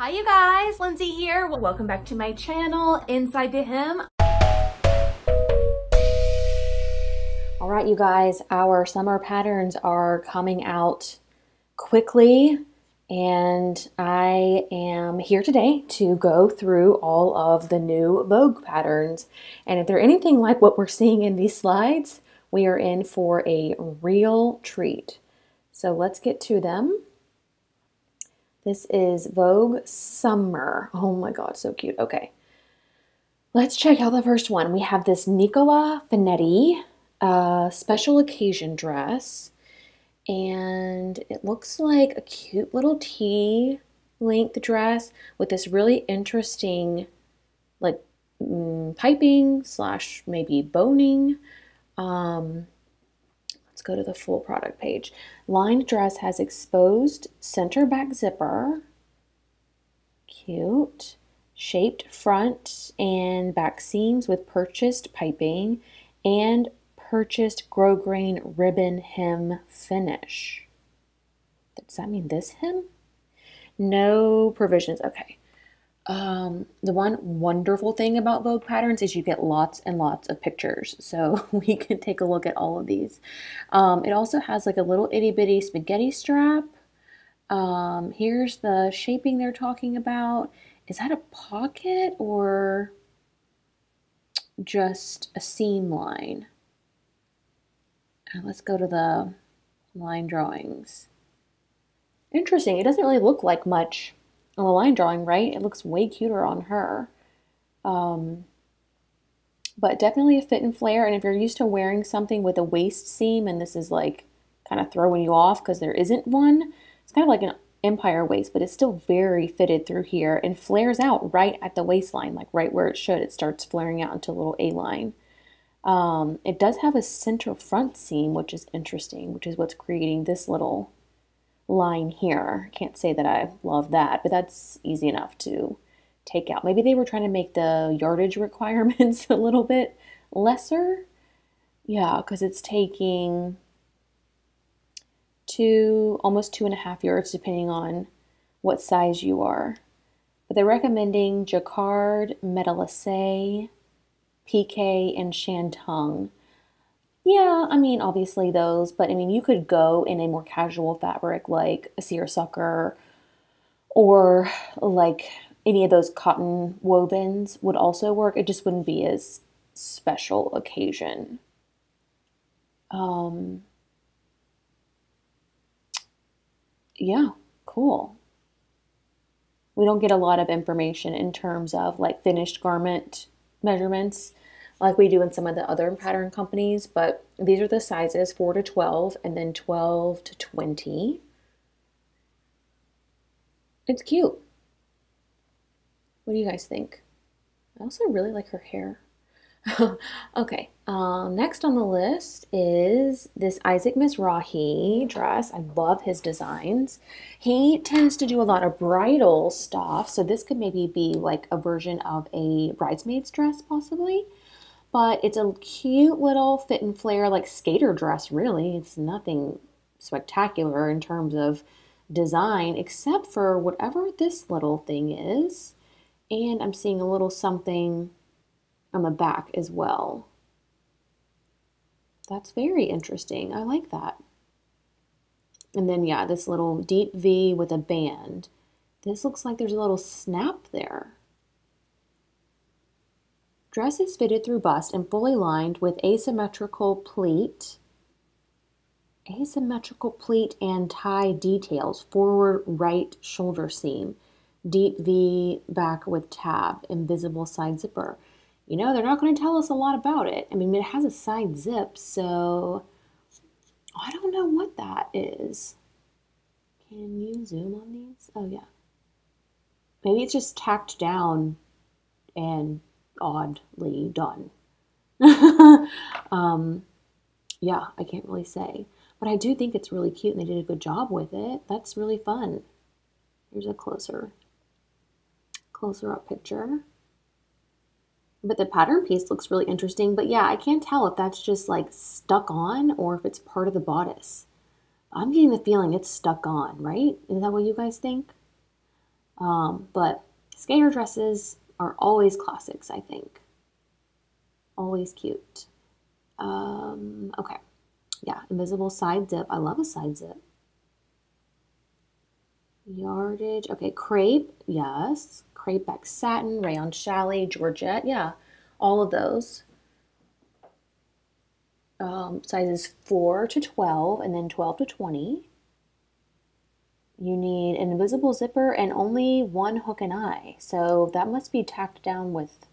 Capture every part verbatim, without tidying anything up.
Hi you guys, Lindsay here. Welcome back to my channel, Inside the Hem. All right, you guys, our summer patterns are coming out quickly and I am here today to go through all of the new Vogue patterns. And if they're anything like what we're seeing in these slides, we are in for a real treat. So let's get to them. This is Vogue Summer. Oh my God, so cute. Okay, let's check out the first one. We have this Nicola Finetti uh, special occasion dress, and it looks like a cute little T-length dress with this really interesting, like, mm, piping slash maybe boning. Um, Let's go to the full product page. Lined dress has exposed center back zipper. Cute. Shaped front and back seams with purchased piping and purchased grosgrain ribbon hem finish. Does that mean this hem? No provisions. Okay. Um, the one wonderful thing about Vogue patterns is you get lots and lots of pictures, so we can take a look at all of these. Um, it also has like a little itty bitty spaghetti strap. Um, here's the shaping they're talking about. Is that a pocket or just a seam line? Uh, let's go to the line drawings. Interesting. It doesn't really look like much on the line drawing, right? It looks way cuter on her. Um, but definitely a fit and flare. And if you're used to wearing something with a waist seam and this is like kind of throwing you off because there isn't one, it's kind of like an empire waist, but it's still very fitted through here and flares out right at the waistline, like right where it should. It starts flaring out into a little A-line. Um, it does have a central front seam, which is interesting, which is what's creating this little line here. Can't say that I love that, but that's easy enough to take out. Maybe they were trying to make the yardage requirements a little bit lesser. Yeah, because it's taking two, almost two and a half yards depending on what size you are. But they're recommending jacquard, métallissé, piqué, and shantung. Yeah, I mean, obviously those, but I mean, you could go in a more casual fabric like a seersucker or like any of those cotton wovens would also work. It just wouldn't be as special occasion. Um, yeah, cool. We don't get a lot of information in terms of like finished garment measurements like we do in some of the other pattern companies, but these are the sizes four to twelve and then twelve to twenty. It's cute. What do you guys think? I also really like her hair. Okay, um, next on the list is this Isaac Mizrahi dress. I love his designs. He tends to do a lot of bridal stuff, so this could maybe be like a version of a bridesmaid's dress possibly. But it's a cute little fit and flare, like skater dress, really. It's nothing spectacular in terms of design, except for whatever this little thing is. And I'm seeing a little something on the back as well. That's very interesting. I like that. And then, yeah, this little deep V with a band. This looks like there's a little snap there. Dress is fitted through bust and fully lined with asymmetrical pleat, asymmetrical pleat and tie details, forward right shoulder seam, deep V back with tab, invisible side zipper. You know, they're not going to tell us a lot about it. I mean, it has a side zip, so I don't know what that is. Can you zoom on these? Oh, yeah. Maybe it's just tacked down and oddly done. um, yeah, I can't really say, but I do think it's really cute and they did a good job with it. That's really fun. Here's a closer, closer up picture. But the pattern piece looks really interesting, but yeah, I can't tell if that's just like stuck on or if it's part of the bodice. I'm getting the feeling it's stuck on, right? Is that what you guys think? Um, but skater dresses are always classics, I think. Always cute. Um, okay. Yeah, invisible side zip. I love a side zip. Yardage. Okay, crepe. Yes. Crepe back satin, rayon chalet, georgette. Yeah, all of those. Um, sizes four to twelve and then twelve to twenty. You need an invisible zipper and only one hook and eye. So that must be tacked down with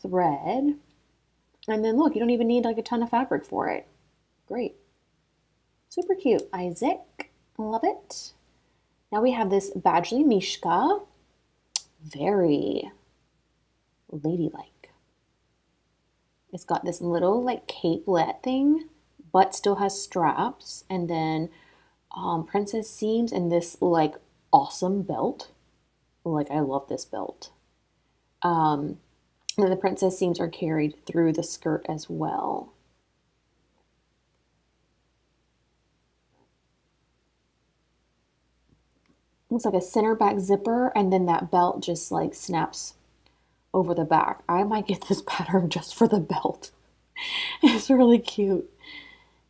thread. And then look, you don't even need like a ton of fabric for it. Great. Super cute. Isaac. Love it. Now we have this Badgley Mishka. Very ladylike. It's got this little like capelet thing, but still has straps. And then um, princess seams and this like awesome belt. Like I love this belt. Um, and the princess seams are carried through the skirt as well. Looks like a center back zipper, and then that belt just like snaps over the back. I might get this pattern just for the belt. It's really cute.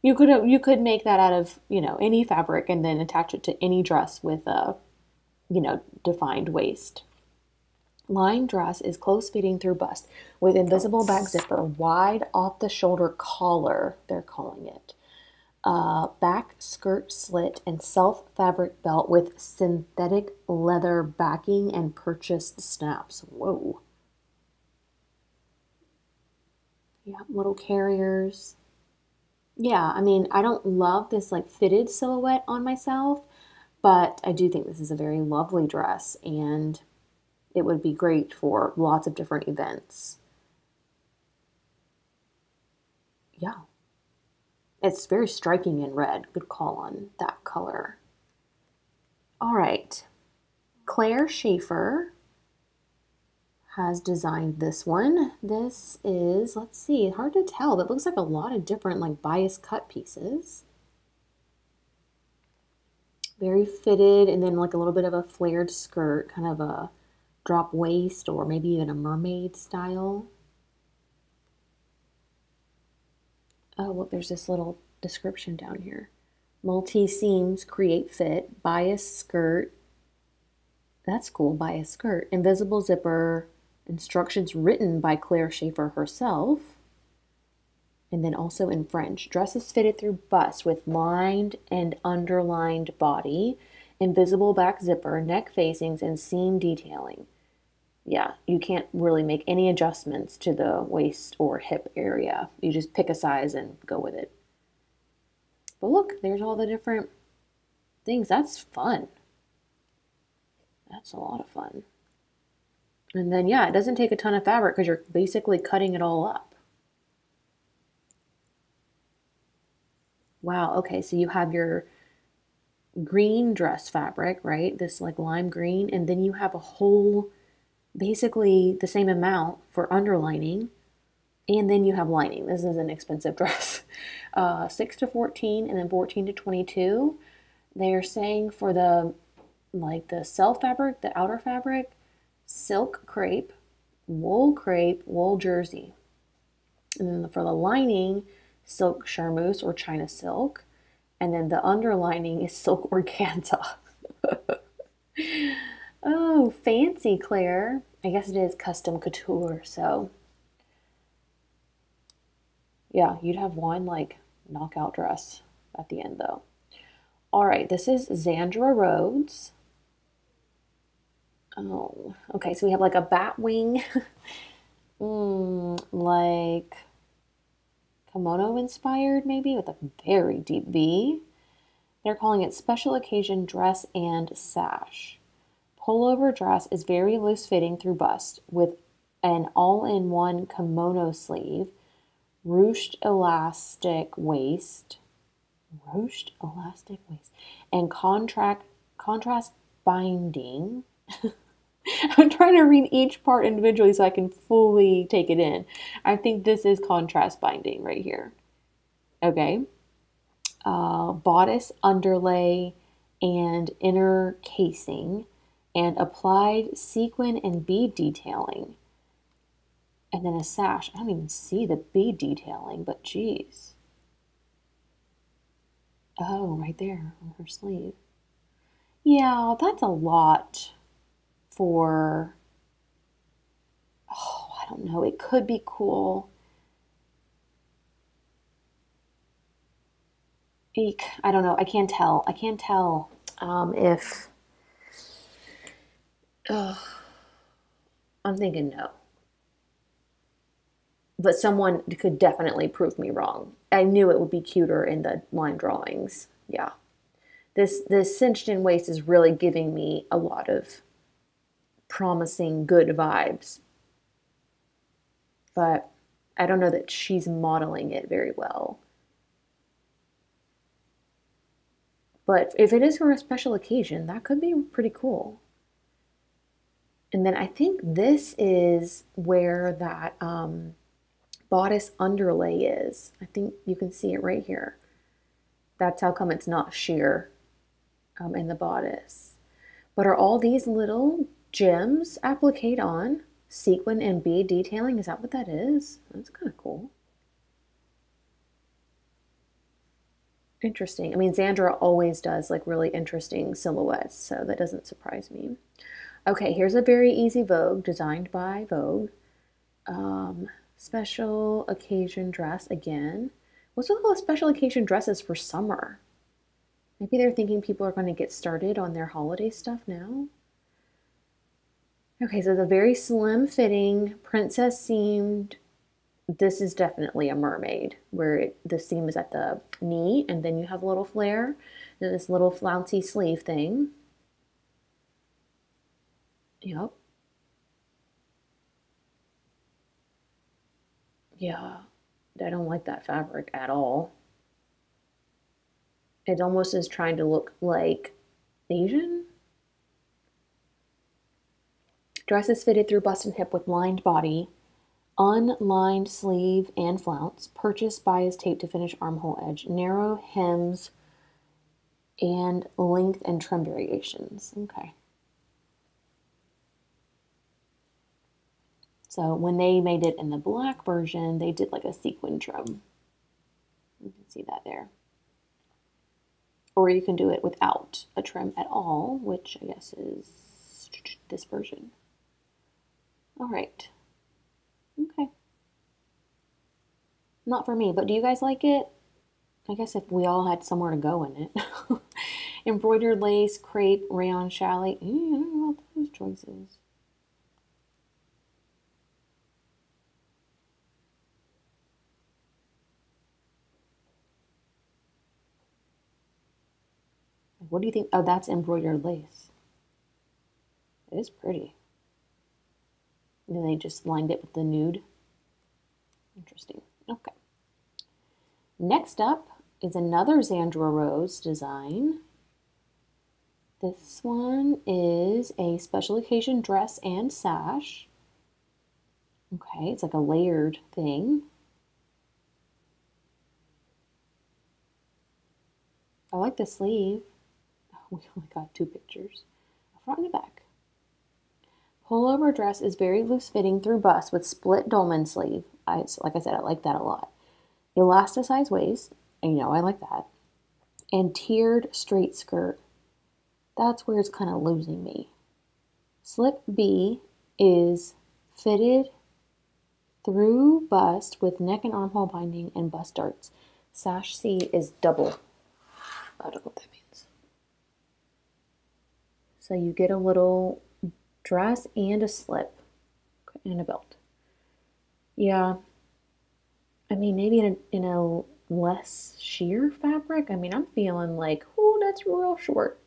You could you could make that out of, you know, any fabric and then attach it to any dress with a, you know, defined waist. Line dress is close fitting through bust with invisible back zipper, wide off the shoulder collar, they're calling it. Uh, back skirt slit and self fabric belt with synthetic leather backing and purchased snaps. Whoa. Yeah, little carriers. Yeah, I mean, I don't love this like fitted silhouette on myself, but I do think this is a very lovely dress and it would be great for lots of different events. Yeah. It's very striking in red. Good call on that color. All right. Claire Schaefer has designed this one. This is, let's see, hard to tell, but it looks like a lot of different like bias cut pieces. Very fitted, and then like a little bit of a flared skirt, kind of a drop waist or maybe even a mermaid style. Oh, look, there's this little description down here. Multi seams, create fit, bias skirt. That's cool, bias skirt. Invisible zipper, instructions written by Claire Schaefer herself. And then also in French. Dress is fitted through bust with lined and underlined body, invisible back zipper, neck facings, and seam detailing. Yeah, you can't really make any adjustments to the waist or hip area. You just pick a size and go with it. But look, there's all the different things. That's fun. That's a lot of fun. And then, yeah, it doesn't take a ton of fabric because you're basically cutting it all up. Wow, okay, so you have your green dress fabric, right? This like lime green, and then you have a whole... basically the same amount for underlining, and then you have lining. This is an expensive dress. Uh, six to fourteen and then fourteen to twenty-two. They're saying for the like the self fabric, the outer fabric, silk crepe, wool crepe, wool jersey. And then for the lining, silk charmeuse or China silk. And then the underlining is silk organza. Oh, fancy, Claire. I guess it is custom couture, so. Yeah, you'd have one, like, knockout dress at the end, though. All right, this is Zandra Rhodes. Oh, okay, so we have, like, a bat wing. mm, like, kimono-inspired, maybe, with a very deep V. They're calling it special occasion dress and sash. Pullover dress is very loose-fitting through bust with an all-in-one kimono sleeve, ruched elastic waist, ruched elastic waist, and contract, contrast binding. I'm trying to read each part individually so I can fully take it in. I think this is contrast binding right here. Okay. Uh, bodice underlay and inner casing. and applied sequin and bead detailing. And then a sash. I don't even see the bead detailing, but geez. Oh, right there on her sleeve. Yeah, that's a lot for, oh, I don't know. It could be cool. Eek, I don't know. I can't tell. I can't tell um, if, oh, I'm thinking no. But someone could definitely prove me wrong. I knew it would be cuter in the line drawings. Yeah. This, this cinched in waist is really giving me a lot of promising good vibes. But I don't know that she's modeling it very well. But if it is for a special occasion, that could be pretty cool. And then I think this is where that... Um, bodice underlay is. I think you can see it right here. That's how come it's not sheer um, in the bodice. But are all these little gems appliqued on? Sequin and bead detailing, is that what that is? That's kind of cool. Interesting. I mean, Zandra always does like really interesting silhouettes, so that doesn't surprise me. Okay, here's a very easy Vogue designed by Vogue. Um, Special occasion dress again. What's with all the special occasion dresses for summer? Maybe they're thinking people are going to get started on their holiday stuff now. Okay, so the very slim fitting, princess seamed. This is definitely a mermaid where it, the seam is at the knee and then you have a little flare and this little flouncy sleeve thing. Yep. Yeah, I don't like that fabric at all. It almost is trying to look like Asian. Dress is fitted through bust and hip with lined body, unlined sleeve and flounce, purchased bias tape to finish armhole edge, narrow hems, and length and trim variations. Okay. So when they made it in the black version, they did like a sequin trim. You can see that there. Or you can do it without a trim at all, which I guess is this version. All right. Okay. Not for me, but do you guys like it? I guess if we all had somewhere to go in it. Embroidered lace, crepe, rayon, chalet. I don't know about those choices. What do you think? Oh, that's embroidered lace. It is pretty. And then they just lined it with the nude. Interesting. Okay. Next up is another Zandra Rhodes design. This one is a special occasion dress and sash. Okay, it's like a layered thing. I like the sleeve. We only got two pictures, a front and a back. Pullover dress is very loose fitting through bust with split dolman sleeve. I, like I said, I like that a lot. Elasticized waist, you know, I like that. And tiered straight skirt. That's where it's kind of losing me. Slip B is fitted through bust with neck and armhole binding and bust darts. Sash C is double. I don't know what that means. So you get a little dress and a slip and a belt. Yeah. I mean, maybe in a, in a less sheer fabric. I mean, I'm feeling like, oh, that's real short.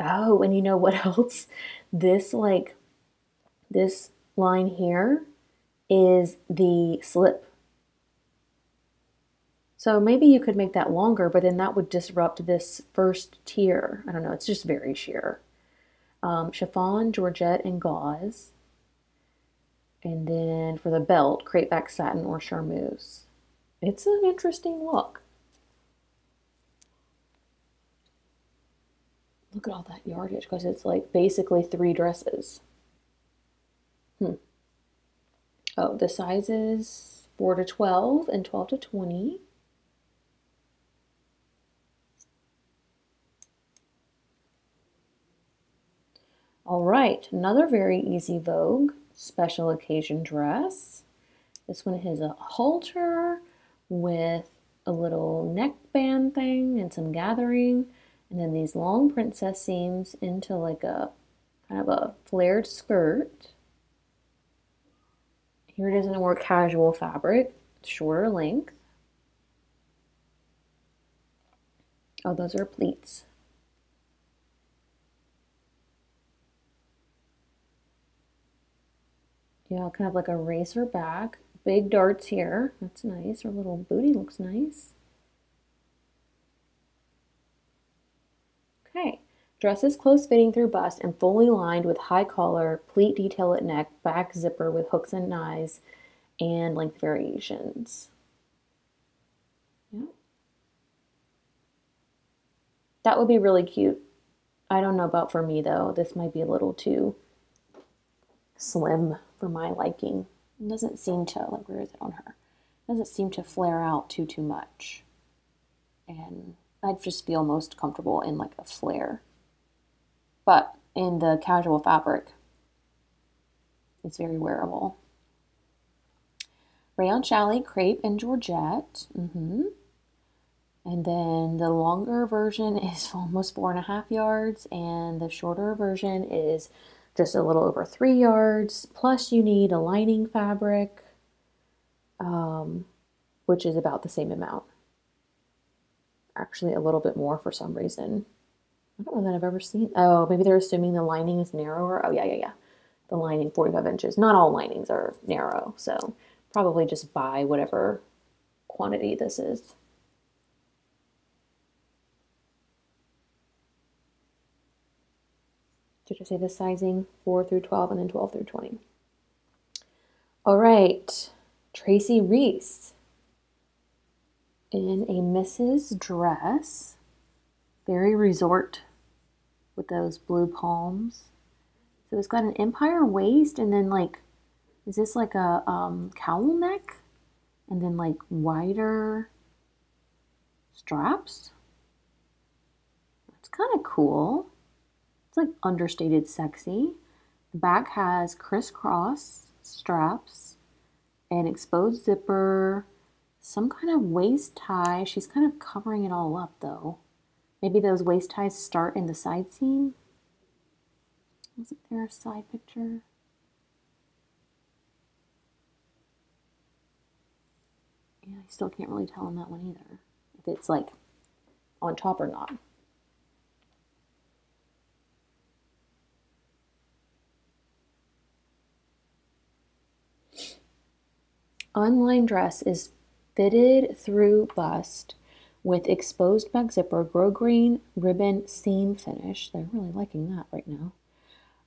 Oh, and you know what else? This, like, this line here is the slip. So maybe you could make that longer, but then that would disrupt this first tier. I don't know, it's just very sheer. Um, chiffon, georgette, and gauze. And then for the belt, crepe back satin or charmeuse. It's an interesting look. Look at all that yardage, because it's like basically three dresses. Hmm. Oh, the sizes four to twelve and twelve to twenty. All right, another very easy Vogue special occasion dress. This one has a halter with a little neckband thing and some gathering, and then these long princess seams into like a kind of a flared skirt. Here it is in a more casual fabric, shorter length. Oh, those are pleats. Yeah, kind of like a racer back. Big darts here. That's nice. Her little booty looks nice. Okay. Dress is close-fitting through bust and fully lined with high collar, pleat detail at neck, back zipper with hooks and eyes, and length variations. Yeah. That would be really cute. I don't know about for me, though. This might be a little too slim for my liking. It doesn't seem to, like, where is it on her? It doesn't seem to flare out too, too much. And I'd just feel most comfortable in, like, a flare. But in the casual fabric, it's very wearable. Rayon Challis, crepe, and Georgette. Mm-hmm. And then the longer version is almost four and a half yards, and the shorter version is just a little over three yards. Plus you need a lining fabric, um, which is about the same amount. Actually a little bit more for some reason. I don't know that I've ever seen. Oh, maybe they're assuming the lining is narrower. Oh yeah, yeah, yeah. The lining, forty-five inches. Not all linings are narrow, so probably just buy whatever quantity this is. Did I say the sizing? four through twelve and then twelve through twenty. All right, Tracy Reese in a Missus dress. Very resort with those blue palms. So it's got an empire waist and then like, is this like a um, cowl neck? And then like wider straps. That's kind of cool. It's like understated sexy. The back has crisscross straps, an exposed zipper, some kind of waist tie. She's kind of covering it all up though. Maybe those waist ties start in the side seam. Isn't there a side picture? Yeah, I still can't really tell on that one either, if it's like on top or not. Unlined dress is fitted through bust with exposed back zipper, grosgrain ribbon seam finish. They're really liking that right now.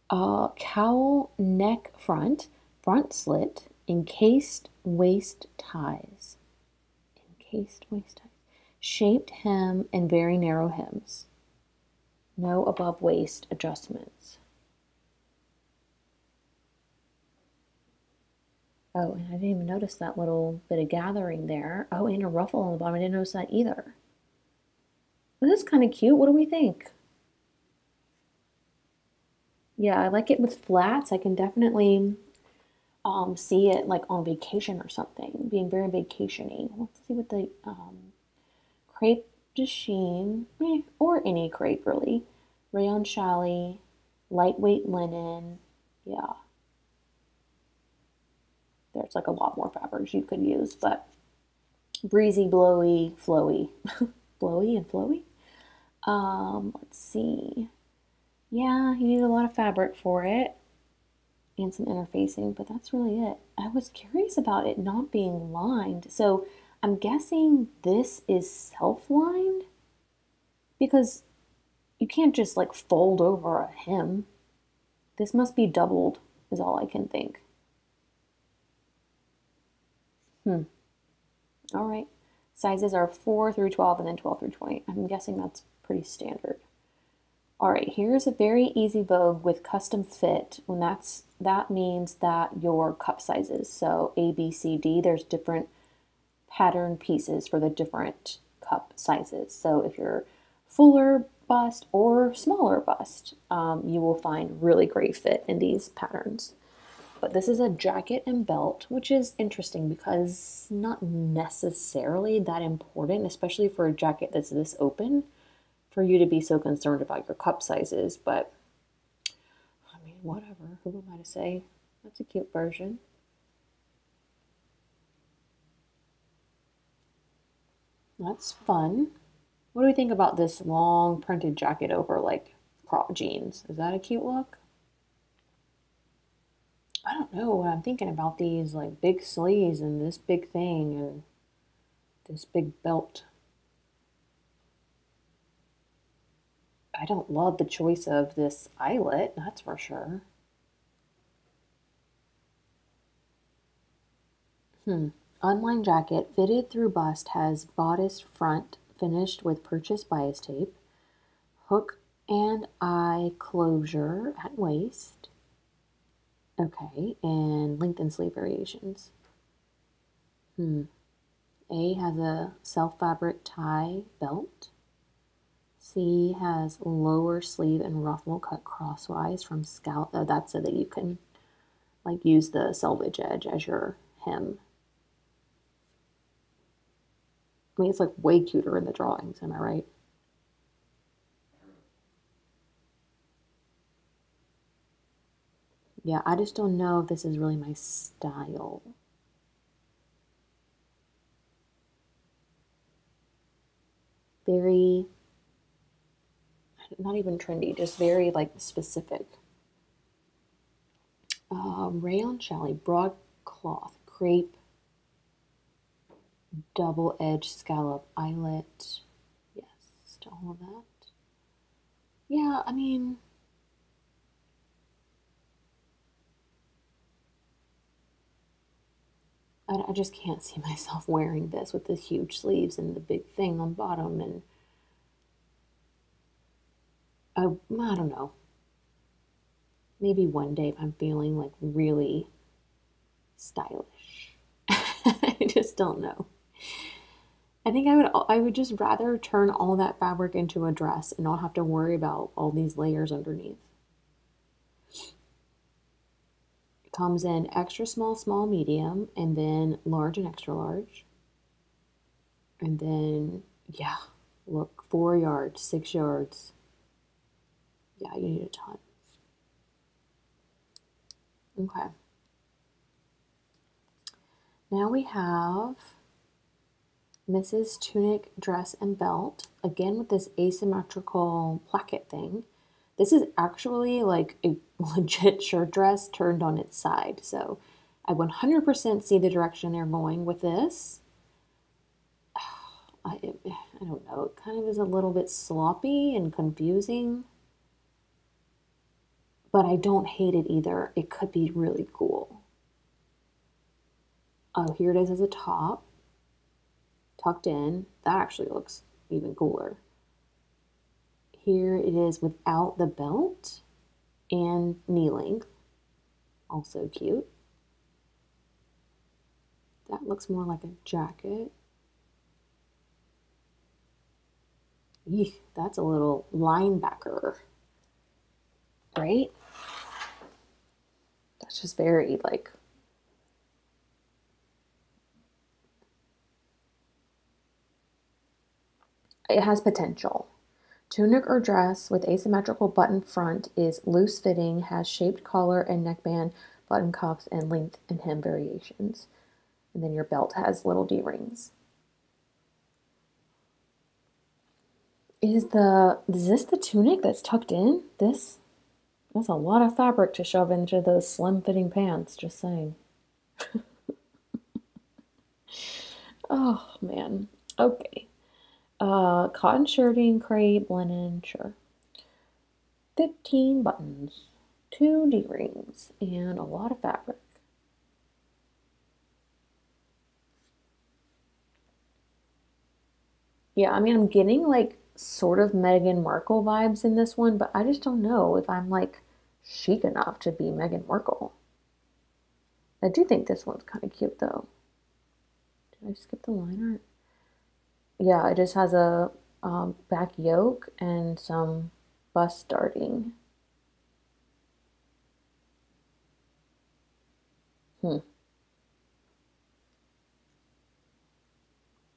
Uh, cowl neck front, front slit, encased waist ties. Encased waist ties. Shaped hem and very narrow hems. No above waist adjustments. Oh, and I didn't even notice that little bit of gathering there. Oh, and a ruffle on the bottom. I didn't notice that either. This is kind of cute. What do we think? Yeah, I like it with flats. I can definitely um, see it like on vacation or something, being very vacationy. Let's see what the um, crepe de chine, eh, or any crepe really. Rayon Challis, lightweight linen, yeah. There's like a lot more fabrics you could use, but breezy, blowy, flowy. Blowy and flowy? Um, let's see. Yeah, you need a lot of fabric for it and some interfacing, but that's really it. I was curious about it not being lined. So I'm guessing this is self-lined because you can't just like fold over a hem. This must be doubled is all I can think. Hmm. All right. Sizes are four through twelve and then twelve through twenty. I'm guessing that's pretty standard. all right, here's a very easy Vogue with custom fit, and that's that means that your cup sizes, so A, B, C, D, there's different pattern pieces for the different cup sizes. So if you're fuller bust or smaller bust, um, you will find really great fit in these patterns. But this is a jacket and belt, which is interesting because not necessarily that important, especially for a jacket that's this open, for you to be so concerned about your cup sizes. But I mean, whatever, who am I to say? That's a cute version. That's fun. What do we think about this long printed jacket over like crop jeans? Is that a cute look? I don't know what I'm thinking about these like big sleeves and this big thing and this big belt. I don't love the choice of this eyelet, that's for sure. Hmm. Unlined jacket, fitted through bust, has bodice front finished with purchased bias tape, hook and eye closure at waist. Okay, and length and sleeve variations. Hmm. A has a self-fabric tie belt. C has lower sleeve and ruffle cut crosswise from scalp. Oh, that's so that you can like use the selvage edge as your hem. I mean, it's like way cuter in the drawings, am I right? Yeah, I just don't know if this is really my style. Very, not even trendy, just very like specific. Uh, rayon challis, broadcloth, crepe, double edge scallop eyelet. Yes, to all of that. Yeah, I mean, I just can't see myself wearing this with the huge sleeves and the big thing on bottom, and I, I don't know. Maybe one day if I'm feeling like really stylish. I just don't know. I think I would I would just rather turn all that fabric into a dress and not have to worry about all these layers underneath. Comes in extra small, small, medium, and then large and extra large. And then, yeah, look, four yards, six yards. Yeah, you need a ton. Okay. Now we have Missus Tunic Dress and Belt, again with this asymmetrical placket thing. This is actually like a legit shirt dress turned on its side. So I one hundred percent see the direction they're going with this. I, it, I don't know, it kind of is a little bit sloppy and confusing, but I don't hate it either. It could be really cool. Oh, here it is as a top, tucked in. That actually looks even cooler. Here it is without the belt and knee length, also cute. That looks more like a jacket. Eek, that's a little linebacker, right? That's just very like, it has potential. Tunic or dress with asymmetrical button front is loose fitting, has shaped collar and neckband, button cuffs, and length and hem variations. And then your belt has little D-rings. Is the, is this the tunic that's tucked in? This? That's a lot of fabric to shove into those slim fitting pants, just saying. Oh man, okay. Uh, cotton shirting, crepe, linen, sure. fifteen buttons, two D-rings, and a lot of fabric. Yeah, I mean, I'm getting like sort of Meghan Markle vibes in this one, but I just don't know if I'm like chic enough to be Meghan Markle. I do think this one's kind of cute though. Did I skip the line art? Yeah, it just has a um, back yoke and some bust darting. Hmm.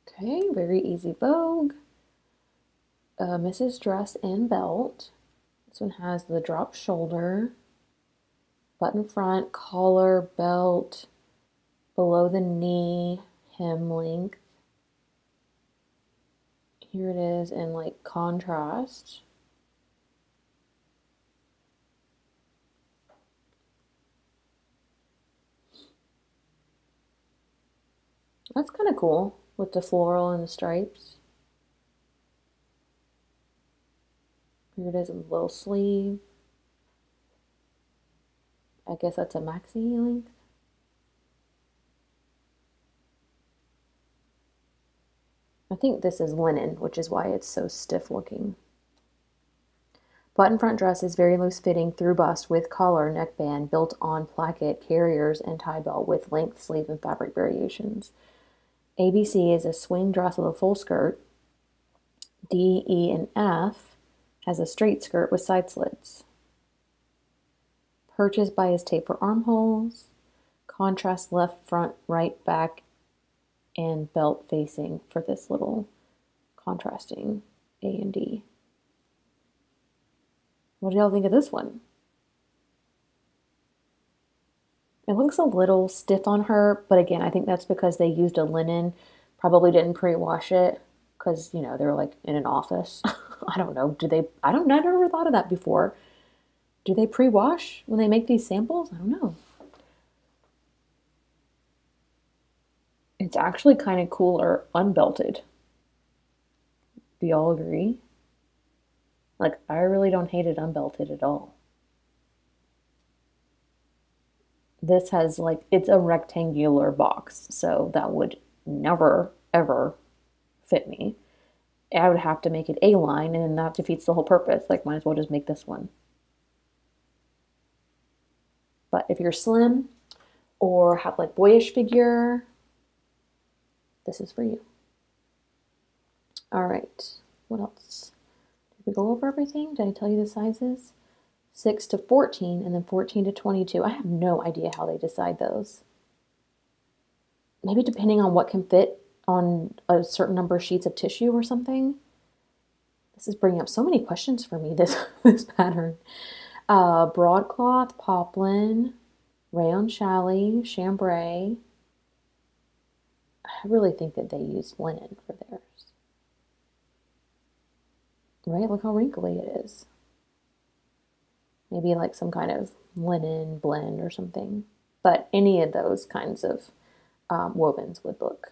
Okay, very easy Vogue. Uh, Missus Dress and belt. This one has the drop shoulder, button front, collar, belt, below the knee, hem length. Here it is in like contrast. That's kind of cool with the floral and the stripes. Here it is, a little sleeve. I guess that's a maxi length. I think this is linen, which is why it's so stiff looking. Button front dress is very loose fitting through bust with collar, neckband, built on placket, carriers, and tie belt with length, sleeve, and fabric variations. A B C is a swing dress with a full skirt. D, E, and F has a straight skirt with side slits. Purchased by his taper armholes. Contrast left front, right back, and belt facing for this little contrasting A and D. What do y'all think of this one? It looks a little stiff on her, but again, I think that's because they used a linen, probably didn't pre-wash it, because, you know, they were like in an office. I don't know. Do they, I don't know. I've never thought of that before. Do they pre-wash when they make these samples? I don't know. It's actually kind of cooler unbelted. Do y'all agree? Like, I really don't hate it unbelted at all. This has like, it's a rectangular box, so that would never, ever fit me. I would have to make it A-line, and then that defeats the whole purpose. Like, might as well just make this one. But if you're slim or have like boyish figure, this is for you. All right, what else? Did we go over everything? Did I tell you the sizes? six to fourteen, and then fourteen to twenty-two. I have no idea how they decide those. Maybe depending on what can fit on a certain number of sheets of tissue or something. This is bringing up so many questions for me, this, this pattern. Uh, broadcloth, poplin, rayon challis, chambray. I really think that they used linen for theirs. Right, look how wrinkly it is. Maybe like some kind of linen blend or something. But any of those kinds of um, wovens would look.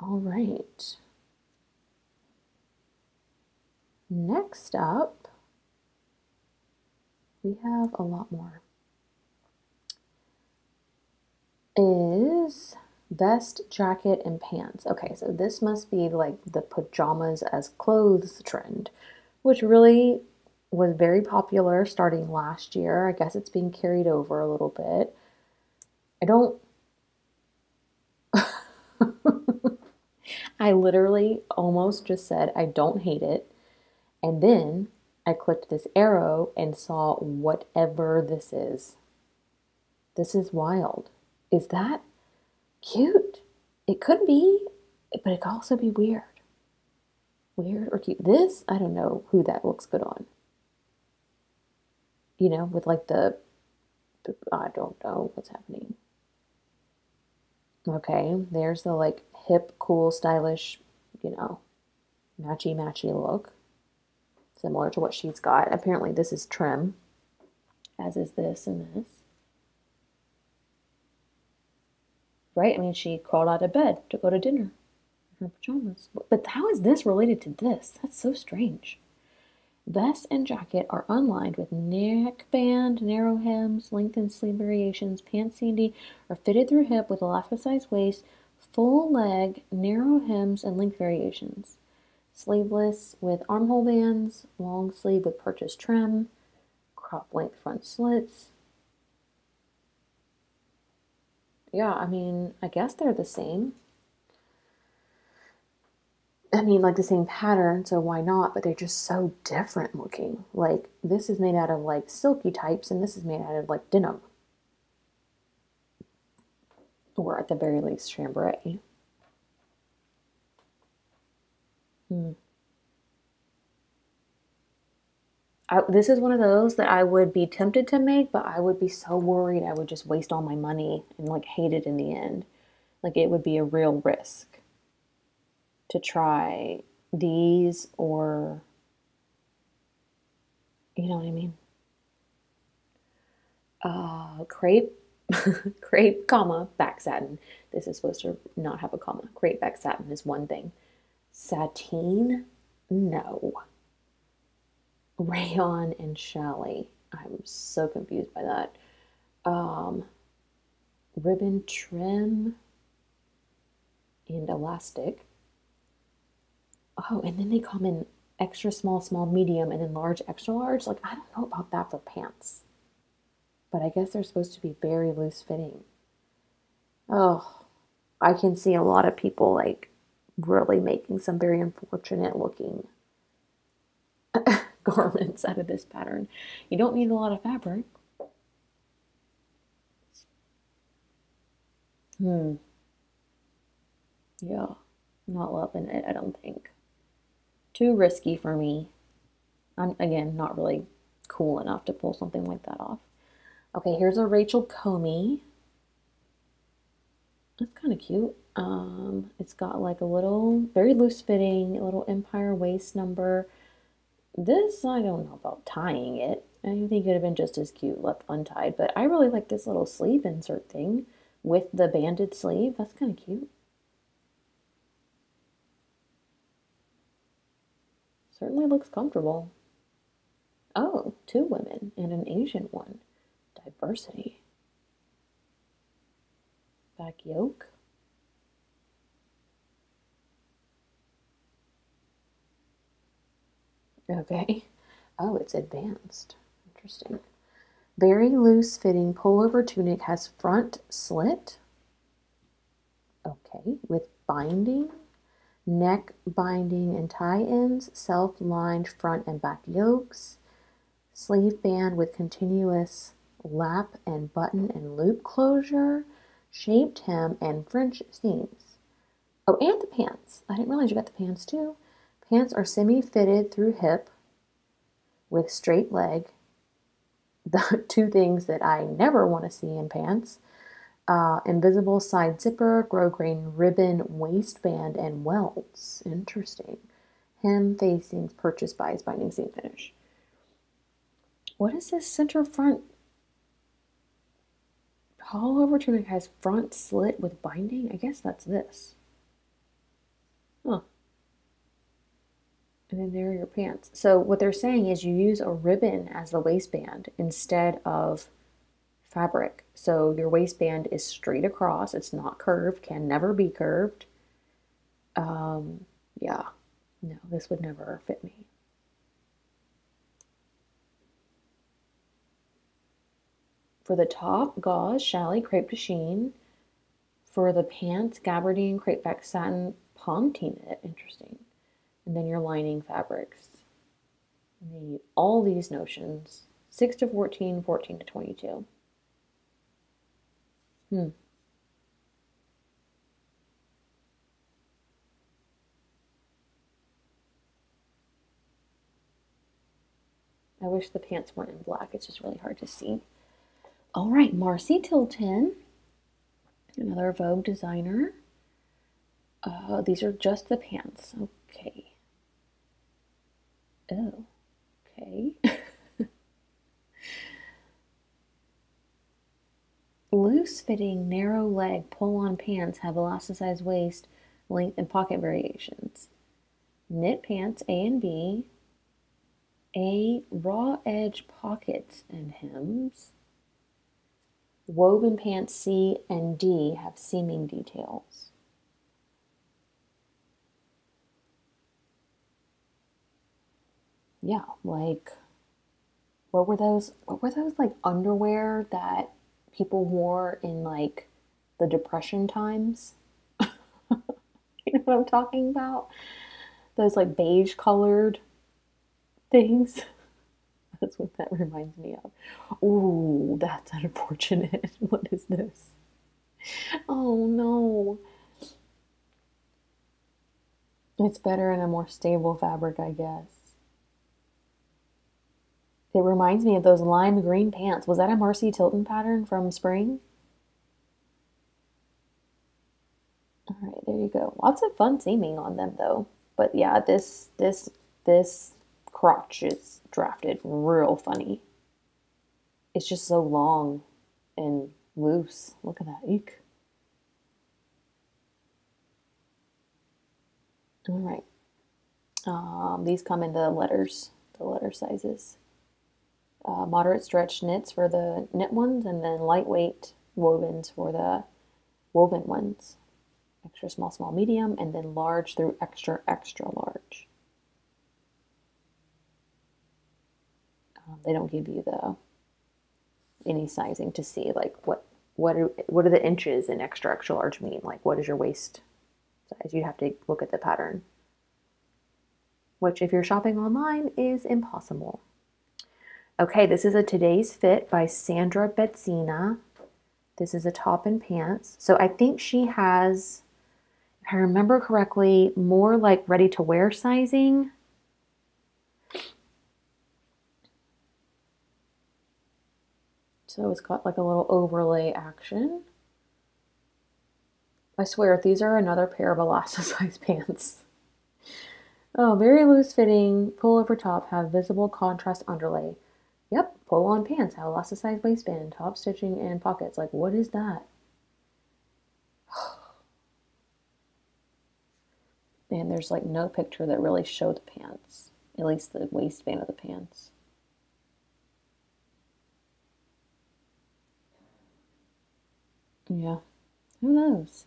All right, next up, we have a lot more, is vest, jacket, and pants. Okay, so this must be like the pajamas as clothes trend, which really was very popular starting last year. I guess it's being carried over a little bit. I don't... I literally almost just said, I don't hate it. And then I clicked this arrow and saw whatever this is. This is wild. Is that cute? It could be, but it could also be weird. Weird or cute. This, I don't know who that looks good on. You know, with like the, I don't know what's happening. Okay, there's the like hip, cool, stylish, you know, matchy matchy look, similar to what she's got. Apparently this is trim, as is this and this. Right, I mean, she crawled out of bed to go to dinner in her pajamas. But how is this related to this? That's so strange. Vest and jacket are unlined with neckband, narrow hems, length and sleeve variations. Pants C and D are fitted through hip with a laugh-sized waist, full leg, narrow hems and length variations, sleeveless with armhole bands, long sleeve with purchase trim, crop length front slits. Yeah, I mean, I guess they're the same. I mean, like the same pattern, so why not? But they're just so different looking. Like, this is made out of, like, silky types, and this is made out of, like, denim. Or, at the very least, chambray. Hmm. I, this is one of those that I would be tempted to make, but I would be so worried I would just waste all my money and, like, hate it in the end. Like, it would be a real risk to try these, or, you know what I mean? Uh, crepe, crepe, comma, back satin. This is supposed to not have a comma. Crepe back satin is one thing. Sateen? No. Rayon and challis. I'm so confused by that. Um, ribbon trim and elastic. Oh, and then they come in extra small, small, medium, and then large, extra large. Like, I don't know about that for pants. But I guess they're supposed to be very loose fitting. Oh, I can see a lot of people, like, really making some very unfortunate looking garments out of this pattern. You don't need a lot of fabric. Hmm. Yeah, not loving it, I don't think. Too risky for me. I'm, again, not really cool enough to pull something like that off. Okay, here's a Rachel Comey. That's kind of cute. Um, it's got like a little, very loose fitting, a little empire waist number. This, I don't know about tying it. I think it could have been just as cute left untied, but I really like this little sleeve insert thing with the banded sleeve. That's kind of cute. Certainly looks comfortable. Oh, two women and an Asian one. Diversity. Back yoke. Okay. Oh, it's advanced. Interesting. Very loose fitting pullover tunic has front slit. Okay, with binding. Neck binding and tie ends, self-lined front and back yokes, sleeve band with continuous lap and button and loop closure, shaped hem and French seams. Oh, and the pants. I didn't realize you got the pants too. Pants are semi-fitted through hip with straight leg. The two things that I never want to see in pants. Uh, invisible side zipper, grosgrain ribbon, waistband, and welds. Interesting. Hem, facings, purchase bias, binding, seam, finish. What is this center front? Pullover tunic has front slit with binding? I guess that's this. Huh. And then there are your pants. So what they're saying is you use a ribbon as the waistband instead of fabric. So your waistband is straight across. It's not curved, can never be curved. Um, yeah, no, this would never fit me. For the top, gauze, challis, crepe de chine. For the pants, gabardine, crepe back satin, pomptee knit. Interesting. And then your lining fabrics. You need all these notions, six to fourteen, fourteen to twenty-two. Hmm. I wish the pants weren't in black. It's just really hard to see. All right, Marcy Tilton, another Vogue designer. Uh, these are just the pants. Okay. Oh, okay. Loose-fitting, narrow-leg, pull-on pants have elasticized waist, length, and pocket variations. Knit pants, A and B. A, raw-edge pockets and hems. Woven pants, C and D, have seaming details. yeah, like, what were those, what were those, like, underwear that people wore in, like, the Depression times? You know what I'm talking about? Those, like, beige-colored things. That's what that reminds me of. Ooh, that's unfortunate. What is this? Oh, no. It's better in a more stable fabric, I guess. It reminds me of those lime green pants. Was that a Marcy Tilton pattern from spring? All right, there you go. Lots of fun seaming on them, though. But yeah, this, this, this crotch is drafted real funny. It's just so long and loose. Look at that. Eek. All right. Um, these come in the letters, the letter sizes. Uh, moderate stretch knits for the knit ones, and then lightweight wovens for the woven ones. Extra small, small, medium, and then large through extra, extra large. Um, they don't give you the any sizing to see like what what are what are the inches in extra, extra large mean? Like what is your waist size? You'd have to look at the pattern, which if you're shopping online is impossible. Okay, this is a Today's Fit by Sandra Betzina. This is a top and pants. So I think she has, if I remember correctly, more like ready to wear sizing. So it's got like a little overlay action. I swear, these are another pair of elasticized pants. Oh, very loose fitting, pull over top, have visible contrast underlay. Yep, pull on pants, have elasticized waistband, top stitching and pockets. Like, what is that? And there's like no picture that really shows the pants, at least the waistband of the pants. Yeah, who knows?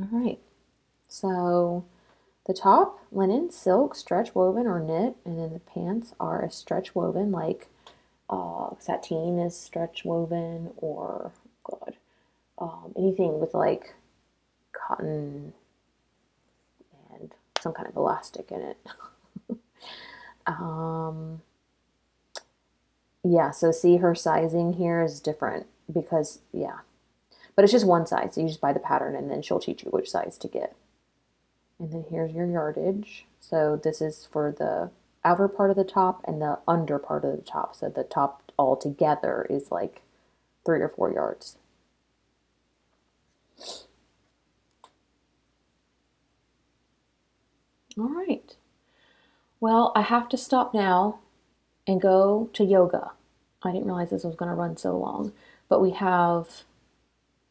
All right, so the top, linen, silk, stretch woven or knit, and then the pants are a stretch woven, like uh, sateen is stretch woven, or God, um, anything with like cotton and some kind of elastic in it. um, Yeah, so see her sizing here is different because, yeah. But it's just one size, so you just buy the pattern and then she'll teach you which size to get. And then here's your yardage. So this is for the outer part of the top and the under part of the top. So the top all together is like three or four yards. All right. Well, I have to stop now and go to yoga. I didn't realize this was going to run so long, but we have,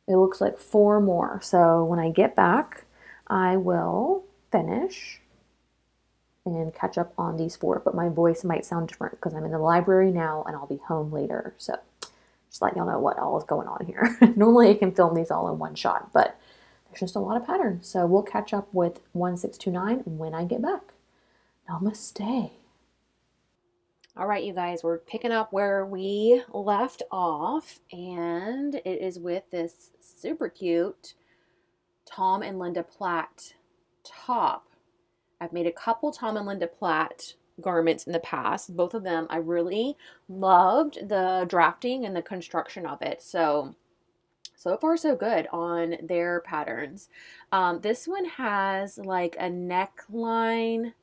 it looks like four more. So when I get back, I will finish and catch up on these four, but my voice might sound different because I'm in the library now and I'll be home later. So just let y'all know what all is going on here. Normally I can film these all in one shot, but there's just a lot of patterns. So we'll catch up with one six two nine when I get back. Namaste. All right, you guys, we're picking up where we left off, and it is with this super cute Tom and Linda Platt top. I've made a couple Tom and Linda Platt garments in the past. Both of them, I really loved the drafting and the construction of it. So, so far so good on their patterns. Um, this one has like a neckline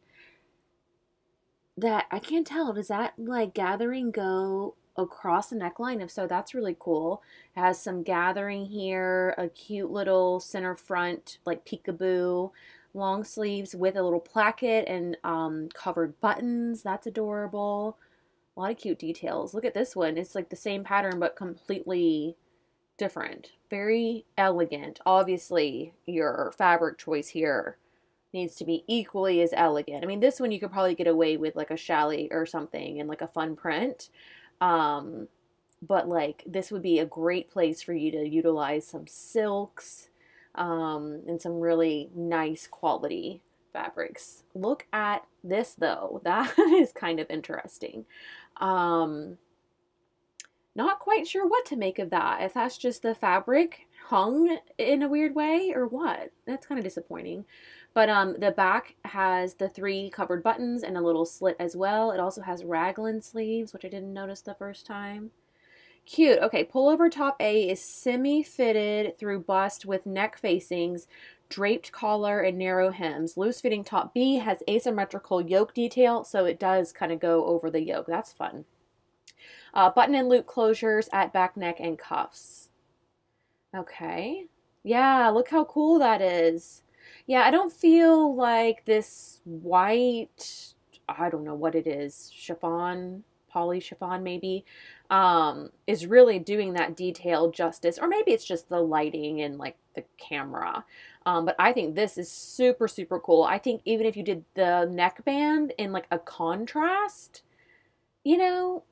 that I can't tell. Does that like gathering go across the neckline? If so, that's really cool. It has some gathering here, a cute little center front, like peekaboo, long sleeves with a little placket and um, covered buttons. That's adorable. A lot of cute details. Look at this one. It's like the same pattern, but completely different. Very elegant. Obviously your fabric choice here needs to be equally as elegant. I mean, this one you could probably get away with like a chalet or something and like a fun print. Um, but like this would be a great place for you to utilize some silks, um, and some really nice quality fabrics. Look at this though. That is kind of interesting. Um, not quite sure what to make of that. If that's just the fabric hung in a weird way or what. That's kind of disappointing. But um, the back has the three covered buttons and a little slit as well. It also has raglan sleeves, which I didn't notice the first time. Cute. Okay, pullover top A is semi-fitted through bust with neck facings, draped collar, and narrow hems. Loose-fitting top B has asymmetrical yoke detail, so it does kind of go over the yoke. That's fun. Uh, button and loop closures at back, neck, and cuffs. Okay. Yeah, look how cool that is. Yeah, I don't feel like this white, I don't know what it is, chiffon, poly chiffon maybe, um, is really doing that detail justice. Or maybe it's just the lighting and like the camera. Um, but I think this is super, super cool. I think even if you did the neckband in like a contrast, you know,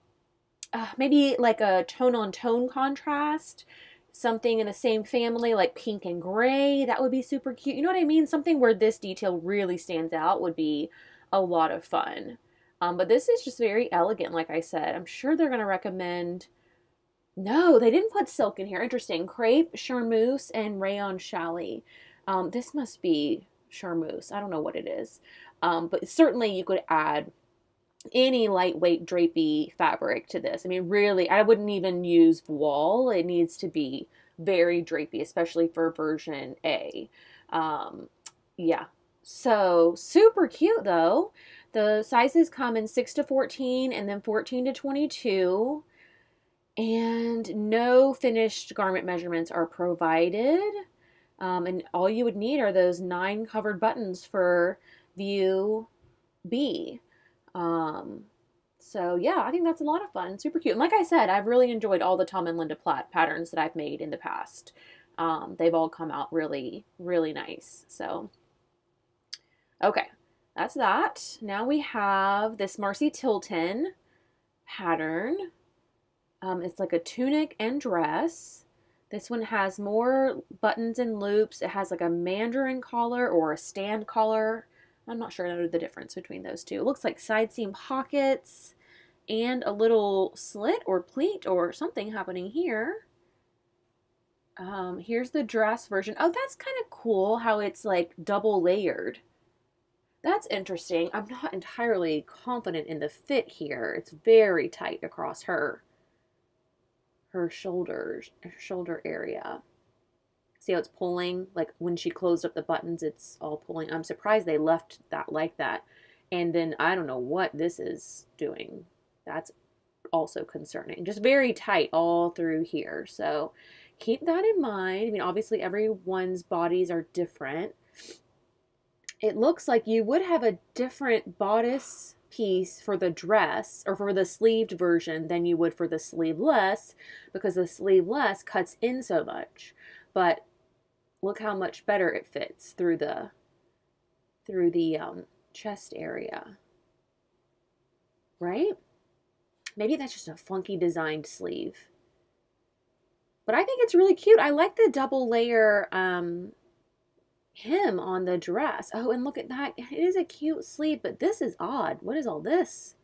uh, maybe like a tone on tone contrast, something in the same family, like pink and gray, that would be super cute. You know what I mean? Something where this detail really stands out would be a lot of fun. Um, but this is just very elegant, like I said. I'm sure they're going to recommend... No, they didn't put silk in here. Interesting. Crepe, charmeuse, and rayon challis. Um, this must be charmeuse. I don't know what it is. Um, but certainly you could add any lightweight drapey fabric to this. I mean, really, I wouldn't even use voile. It needs to be very drapey, especially for version A. Um, yeah, so super cute though. The sizes come in six to fourteen and then fourteen to twenty-two. And no finished garment measurements are provided. Um, and all you would need are those nine covered buttons for view B. Um, so yeah, I think that's a lot of fun. Super cute. And like I said, I've really enjoyed all the Tom and Linda Platt patterns that I've made in the past. Um, they've all come out really, really nice. So, okay, that's that. Now we have this Marcy Tilton pattern. Um, it's like a tunic and dress. This one has more buttons and loops. It has like a mandarin collar or a stand collar. I'm not sure I know the difference between those two. It looks like side seam pockets and a little slit or pleat or something happening here. Um, here's the dress version. Oh, that's kind of cool how it's like double layered. That's interesting. I'm not entirely confident in the fit here. It's very tight across her, her shoulders, her shoulder area. See how it's pulling? Like when she closed up the buttons, it's all pulling. I'm surprised they left that like that. And then I don't know what this is doing. That's also concerning. Just very tight all through here. So keep that in mind. I mean, obviously everyone's bodies are different. It looks like you would have a different bodice piece for the dress or for the sleeved version than you would for the sleeveless, because the sleeveless cuts in so much. But look how much better it fits through the through the um, chest area, right? Maybe that's just a funky designed sleeve. But I think it's really cute. I like the double layer um, hem on the dress. Oh, and look at that. It is a cute sleeve, but this is odd. What is all this?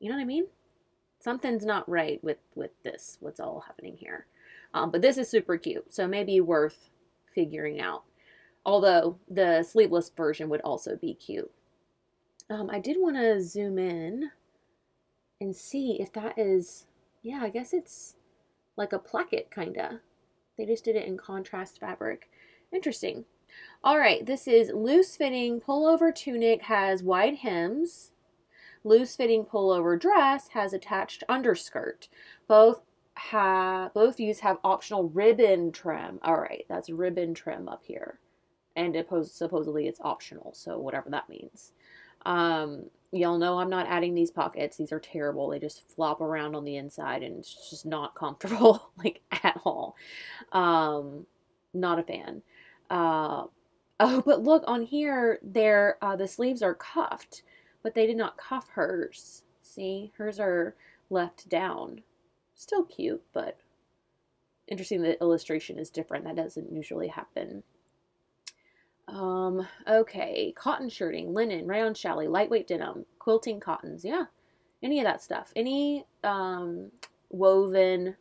You know what I mean? Something's not right with, with this, what's all happening here. Um, but this is super cute, so maybe worth figuring out. Although the sleeveless version would also be cute. Um, I did want to zoom in and see if that is, yeah, I guess it's like a placket kinda. They just did it in contrast fabric. Interesting. All right, this is loose fitting pullover tunic, has wide hems. Loose fitting pullover dress has attached underskirt. Both. Ha, both views have optional ribbon trim. All right, that's ribbon trim up here. And it supposedly it's optional, so whatever that means. Um, y'all know I'm not adding these pockets. These are terrible. They just flop around on the inside and it's just not comfortable, like at all. Um, not a fan. Uh, oh, but look on here, there, uh, the sleeves are cuffed, but they did not cuff hers. See, hers are left down. Still cute, but interesting that illustration is different. That doesn't usually happen. Um, okay, cotton shirting, linen, rayon challis, lightweight denim, quilting cottons, yeah, any of that stuff. Any um, woven,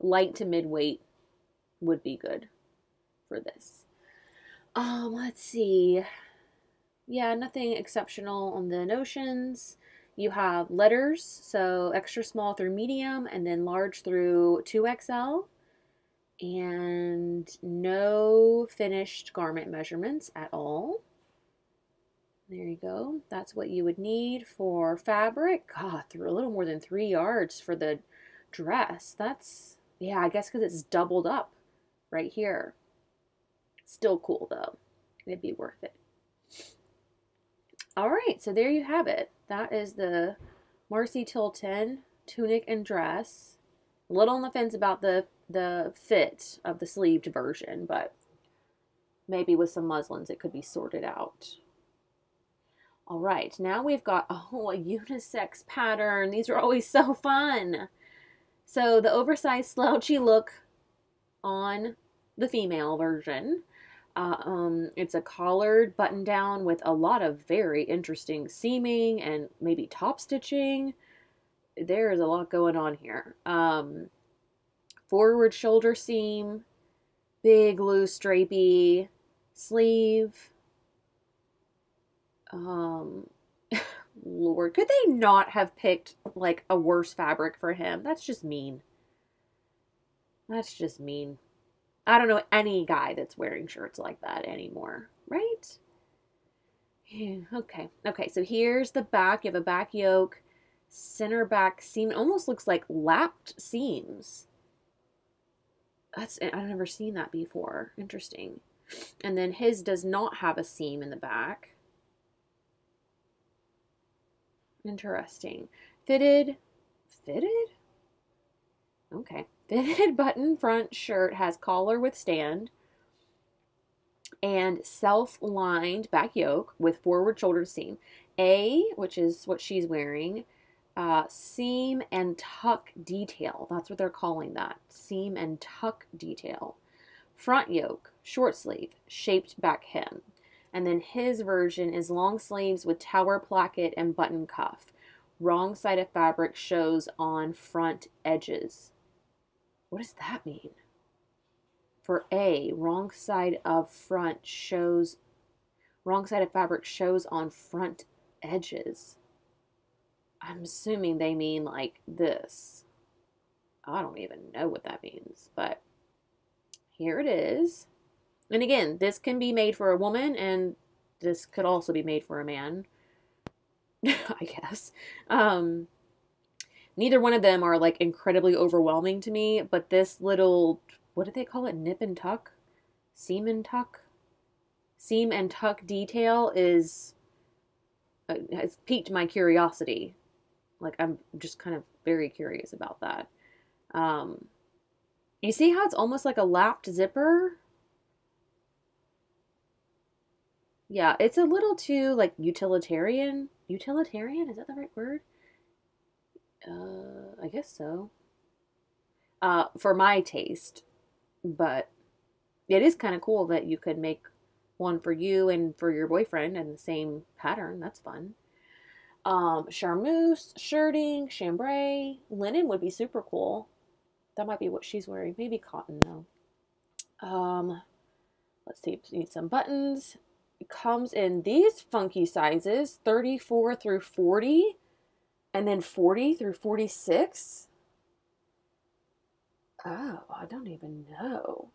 light to mid-weight would be good for this. Um, let's see. Yeah, nothing exceptional on the notions. You have letters, so extra small through medium, and then large through two X L. And no finished garment measurements at all. There you go. That's what you would need for fabric. God, a little more than three yards for the dress. That's, yeah, I guess because it's doubled up right here. Still cool, though. It'd be worth it. All right, so there you have it. That is the Marcy Tilton tunic and dress. A little on the fence about the the fit of the sleeved version, but maybe with some muslins it could be sorted out. All right, now we've got a whole unisex pattern. These are always so fun. So the oversized slouchy look on the female version. Uh, um, it's a collared button down with a lot of very interesting seaming and maybe top stitching. There is a lot going on here. Um, Forward shoulder seam, big loose drapey sleeve. Um, Lord, could they not have picked like a worse fabric for him? That's just mean. That's just mean. I don't know any guy that's wearing shirts like that anymore, right? Yeah, okay, okay. So here's the back. You have a back yoke, center back seam. It almost looks like lapped seams. That's, I've never seen that before. Interesting. And then his does not have a seam in the back. Interesting. Fitted, fitted? Okay. Fitted button front shirt has collar with stand and self-lined back yoke with forward shoulder seam. A, which is what she's wearing, Uh, seam and tuck detail. That's what they're calling that. Seam and tuck detail. Front yoke, short sleeve, shaped back hem. And then his version is long sleeves with tower placket and button cuff. Wrong side of fabric shows on front edges. What does that mean? For A, wrong side of front shows, wrong side of fabric shows on front edges. I'm assuming they mean like this. I don't even know what that means, but here it is. And again, this can be made for a woman and this could also be made for a man, I guess. Um, neither one of them are like incredibly overwhelming to me, but this little, what do they call it? Nip and tuck? Seam and tuck? Seam and tuck detail is, uh, has piqued my curiosity. Like, I'm just kind of very curious about that. Um, you see how it's almost like a lapped zipper? Yeah, it's a little too, like, utilitarian. Utilitarian? Is that the right word? Uh, I guess so. Uh, for my taste. But it is kind of cool that you could make one for you and for your boyfriend in the same pattern. That's fun. Um, charmeuse, shirting, chambray, linen would be super cool. That might be what she's wearing. Maybe cotton though. Um, let's see, you need some buttons. It comes in these funky sizes, thirty-four through forty, and then forty through forty-six. Oh, I don't even know.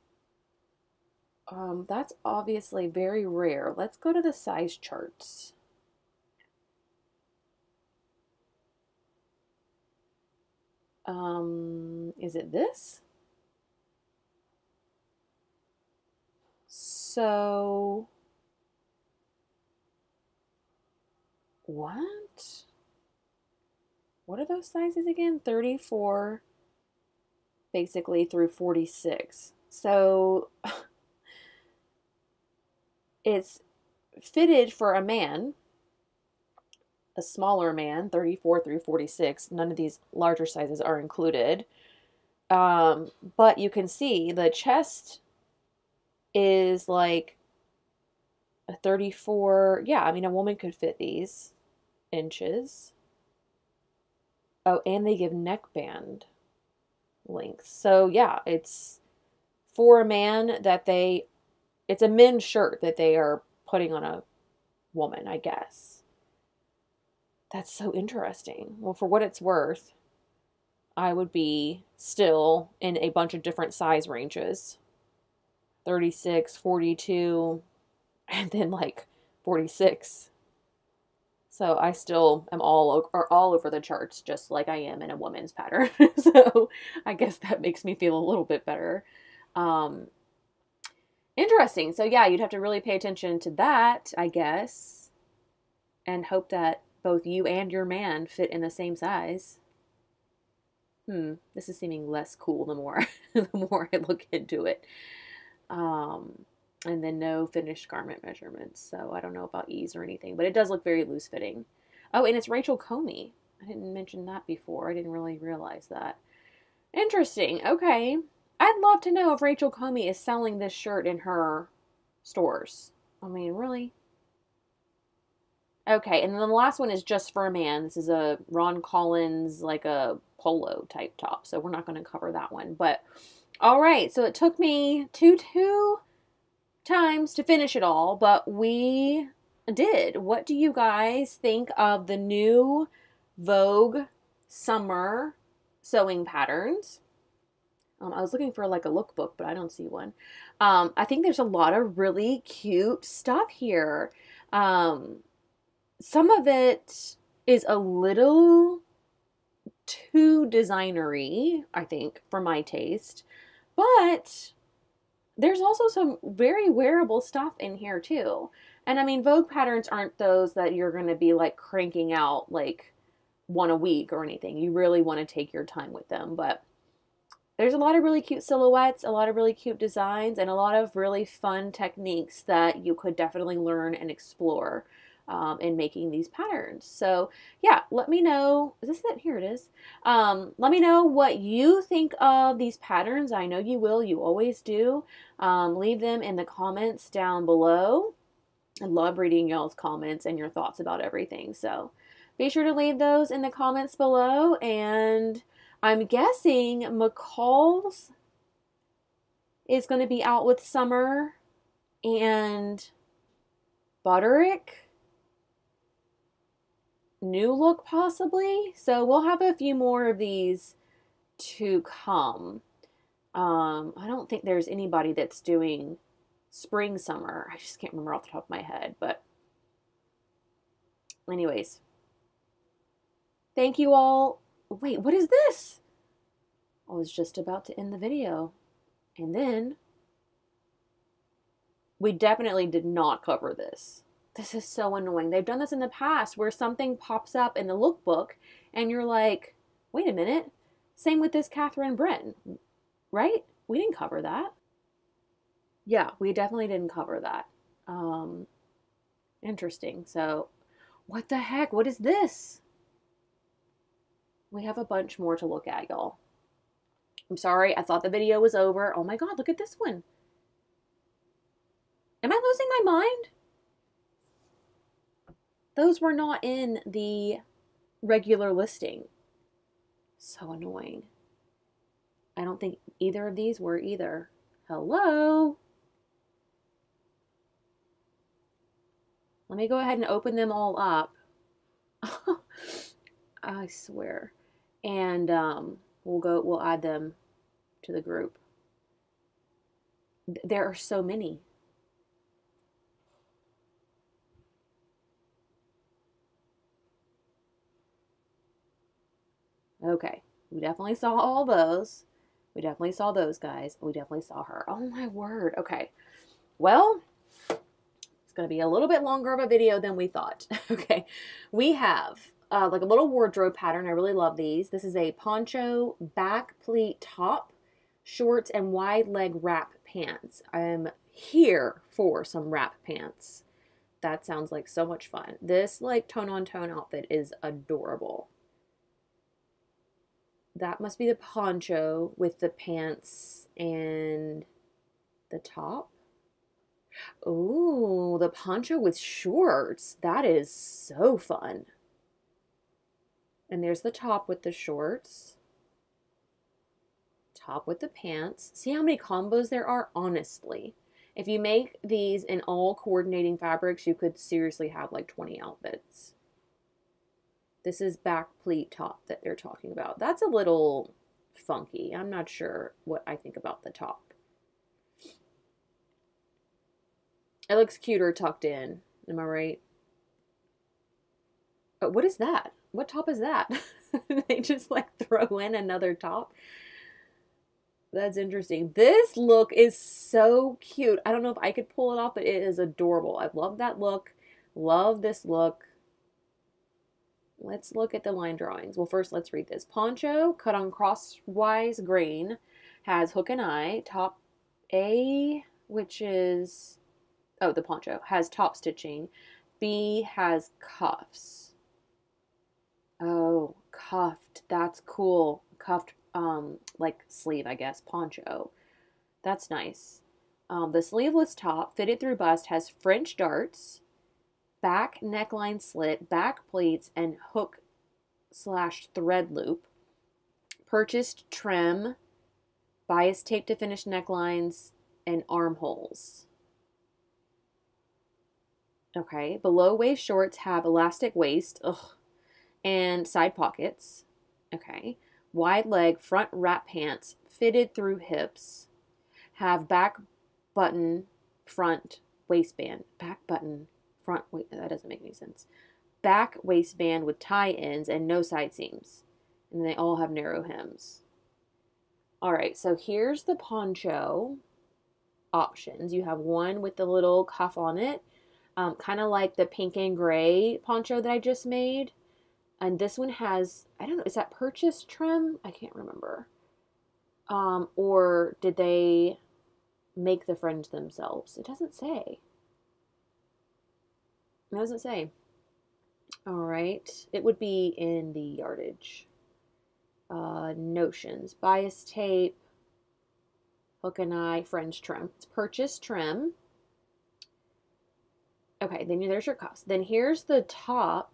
Um, that's obviously very rare. Let's go to the size charts. Um, is it this? So, what? What are those sizes again? thirty-four, basically, through forty-six. So, it's fitted for a man, a smaller man, thirty-four through forty-six. None of these larger sizes are included. Um, but you can see the chest is like a thirty-four. Yeah, I mean, a woman could fit these inches. Oh, and they give neckband lengths. So yeah, it's for a man that they, it's a men's shirt that they are putting on a woman, I guess. That's so interesting. Well, for what it's worth, I would be still in a bunch of different size ranges. thirty-six, forty-two, and then like forty-six. So I still am all, or all over the charts, just like I am in a woman's pattern. So I guess that makes me feel a little bit better. Um, interesting. So yeah, you'd have to really pay attention to that, I guess, and hope that both you and your man fit in the same size. Hmm, this is seeming less cool the more the more I look into it. Um, and then no finished garment measurements, so I don't know about ease or anything, but it does look very loose-fitting. Oh, and it's Rachel Comey. I didn't mention that before. I didn't really realize that. Interesting. Okay. I'd love to know if Rachel Comey is selling this shirt in her stores. I mean, really? Okay, and then the last one is just for a man. This is a Ron Collins, like a polo type top, so we're not going to cover that one, but... All right, so it took me two, two times to finish it all, but we did. What do you guys think of the new Vogue summer sewing patterns? Um, I was looking for like a lookbook, but I don't see one. Um, I think there's a lot of really cute stuff here. Um, some of it is a little too designery, I think, for my taste. But there's also some very wearable stuff in here too. And I mean, Vogue patterns aren't those that you're going to be like cranking out like one a week or anything. You really want to take your time with them. But there's a lot of really cute silhouettes, a lot of really cute designs, and a lot of really fun techniques that you could definitely learn and explore um, in making these patterns. So yeah, let me know. Is this it? Here it is. Um, let me know what you think of these patterns. I know you will, you always do. Um, leave them in the comments down below. I love reading y'all's comments and your thoughts about everything. So be sure to leave those in the comments below. And I'm guessing McCall's is going to be out with summer, and Butterick new look possibly, so we'll have a few more of these to come. um I don't think there's anybody that's doing spring summer. I just can't remember off the top of my head, but anyways, thank you all. Wait, what is this? I was just about to end the video and then we definitely did not cover this. This is so annoying. They've done this in the past where something pops up in the lookbook and you're like, wait a minute. Same with this Catherine Bryn, right? We didn't cover that. Yeah, we definitely didn't cover that. Um, interesting. So what the heck? What is this? We have a bunch more to look at, y'all. I'm sorry. I thought the video was over. Oh my God, look at this one. Am I losing my mind? Those were not in the regular listing. So annoying. I don't think either of these were either. Hello? Let me go ahead and open them all up. I swear. And um, we'll go, we'll add them to the group. There are so many. Okay, we definitely saw all those. We definitely saw those guys. We definitely saw her. Oh my word. Okay, well, it's going to be a little bit longer of a video than we thought. Okay, we have uh, like a little wardrobe pattern. I really love these. This is a poncho back pleat top, shorts, and wide leg wrap pants. I'm here for some wrap pants. That sounds like so much fun. This like tone on tone outfit is adorable. That must be the poncho with the pants and the top. Ooh, the poncho with shorts. That is so fun. And there's the top with the shorts. Top with the pants. See how many combos there are? Honestly. If you make these in all coordinating fabrics, you could seriously have like twenty outfits. This is back pleat top that they're talking about. That's a little funky. I'm not sure what I think about the top. It looks cuter tucked in. Am I right? But what is that? What top is that? They just like throw in another top. That's interesting. This look is so cute. I don't know if I could pull it off, but it is adorable. I love that look. Love this look. Let's look at the line drawings. Well, first let's read this. Poncho, cut on crosswise grain, has hook and eye. Top A, which is, oh, the poncho, has top stitching. B has cuffs. Oh, cuffed. That's cool. Cuffed um like sleeve, I guess, poncho. That's nice. Um the sleeveless top, fitted through bust, has French darts, back neckline slit, back pleats, and hook slash thread loop. Purchased trim, bias tape to finish necklines and armholes. Okay, below waist shorts have elastic waist, ugh, and side pockets. Okay. Wide leg front wrap pants, fitted through hips, have back button front waistband. Back button front, wait, that doesn't make any sense. Back waistband with tie ends and no side seams. And they all have narrow hems. All right, so here's the poncho options. You have one with the little cuff on it, um, kind of like the pink and gray poncho that I just made. And this one has, I don't know, is that purchase trim? I can't remember. Um, or did they make the fringe themselves? It doesn't say. It doesn't say. All right. It would be in the yardage. Uh, notions. Bias tape. Hook and eye. Fringe trim. It's purchase trim. Okay. Then there's your cuffs. Then here's the top.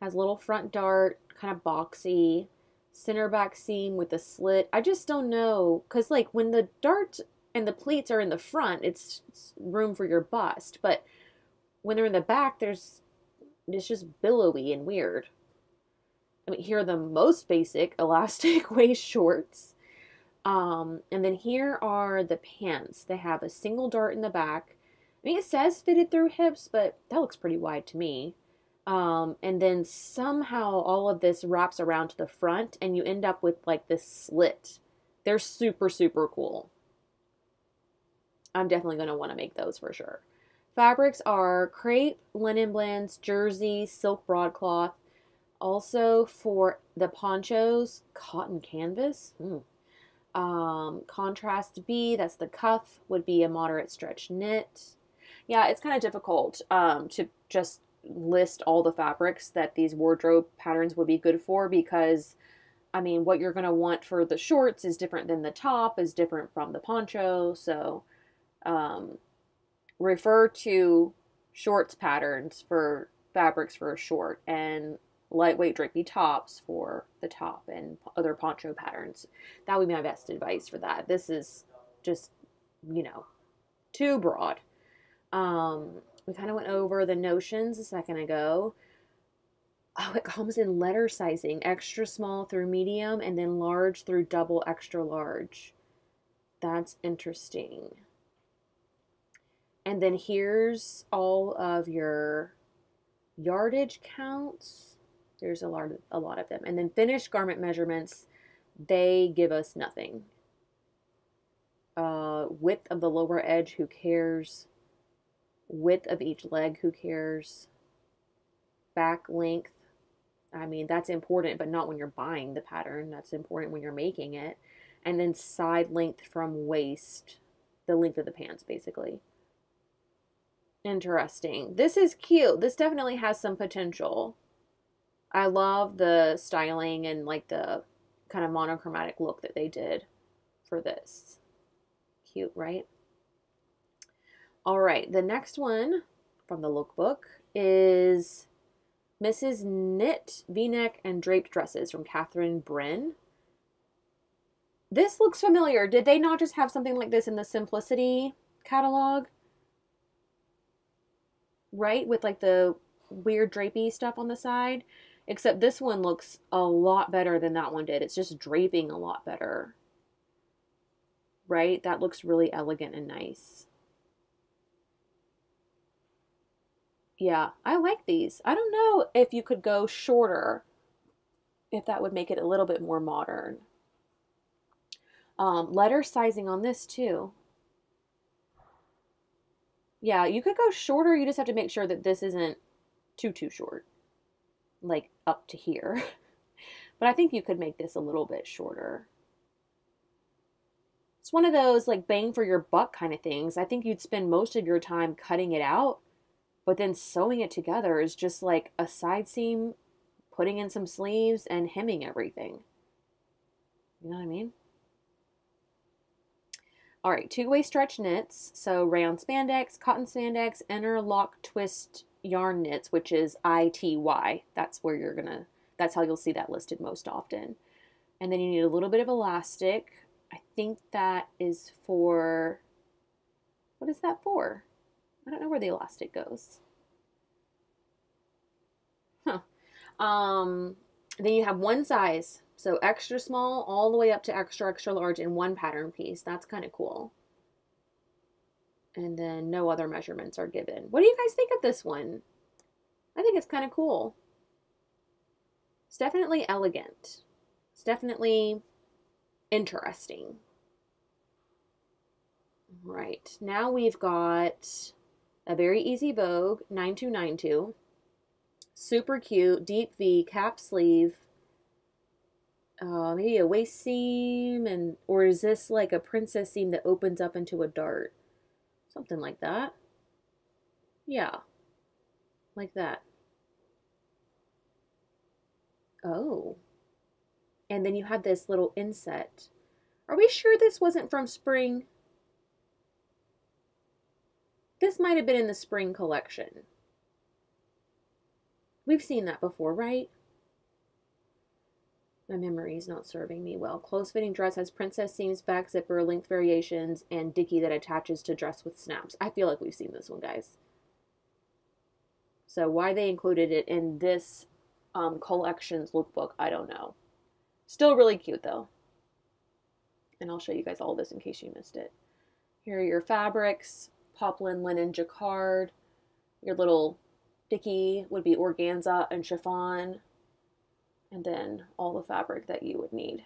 Has a little front dart, kind of boxy, center back seam with a slit. I just don't know, because like when the darts and the pleats are in the front, it's room for your bust. But when they're in the back, there's, it's just billowy and weird. I mean, here are the most basic elastic waist shorts. Um, and then here are the pants. They have a single dart in the back. I mean, it says fitted through hips, but that looks pretty wide to me. Um, and then somehow all of this wraps around to the front and you end up with like this slit. They're super, super cool. I'm definitely going to want to make those for sure. Fabrics are crepe, linen blends, jersey, silk broadcloth. Also for the ponchos, cotton canvas. Mm. Um, contrast B, that's the cuff, would be a moderate stretch knit. Yeah, it's kind of difficult um, to just list all the fabrics that these wardrobe patterns would be good for, because I mean what you're going to want for the shorts is different than the top is different from the poncho. So um, refer to shorts patterns for fabrics for a short and lightweight drapey tops for the top and other poncho patterns. That would be my best advice for that. This is just, you know, too broad. um We kind of went over the notions a second ago. Oh, it comes in letter sizing, extra small through medium, and then large through double extra large. That's interesting. And then here's all of your yardage counts. There's a lot of, a lot of them. And then finished garment measurements, they give us nothing. Uh, width of the lower edge, who cares? Width of each leg, who cares? Back length, I mean, that's important, but not when you're buying the pattern. That's important when you're making it. And then side length from waist, the length of the pants, basically. Interesting. This is cute. This definitely has some potential. I love the styling and like the kind of monochromatic look that they did for this. Cute, right? All right, the next one from the lookbook is Missus Knit V-neck and draped dresses from Catherine Bryn. This looks familiar. Did they not just have something like this in the Simplicity catalog? Right? With like the weird drapey stuff on the side. Except this one looks a lot better than that one did. It's just draping a lot better. Right? That looks really elegant and nice. Yeah, I like these. I don't know if you could go shorter, if that would make it a little bit more modern. Um, letter sizing on this too. Yeah, you could go shorter. You just have to make sure that this isn't too, too short, like up to here. But I think you could make this a little bit shorter. It's one of those like bang for your buck kind of things. I think you'd spend most of your time cutting it out, but then sewing it together is just like a side seam, putting in some sleeves and hemming everything. You know what I mean? All right, two-way stretch knits, so round spandex, cotton spandex, interlock twist yarn knits, which is I T Y. That's where you're gonna, that's how you'll see that listed most often. And then you need a little bit of elastic. I think that is for, what is that for? I don't know where the elastic goes. Huh. Um, then you have one size. So extra small all the way up to extra, extra large in one pattern piece. That's kind of cool. And then no other measurements are given. What do you guys think of this one? I think it's kind of cool. It's definitely elegant. It's definitely interesting. Right. Now we've got a very easy Vogue nine two nine two. Super cute, deep V, cap sleeve. Uh, maybe a waist seam, and or is this like a princess seam that opens up into a dart? Something like that. Yeah. Like that. Oh. And then you have this little inset. Are we sure this wasn't from spring? This might have been in the spring collection. We've seen that before, right? My memory is not serving me well. Close-fitting dress has princess seams, back zipper, length variations, and dicky that attaches to dress with snaps. I feel like we've seen this one, guys. So why they included it in this um, collection's lookbook, I don't know. Still really cute, though. And I'll show you guys all this in case you missed it. Here are your fabrics. Poplin, linen, jacquard. Your little dicky would be organza and chiffon. And then all the fabric that you would need.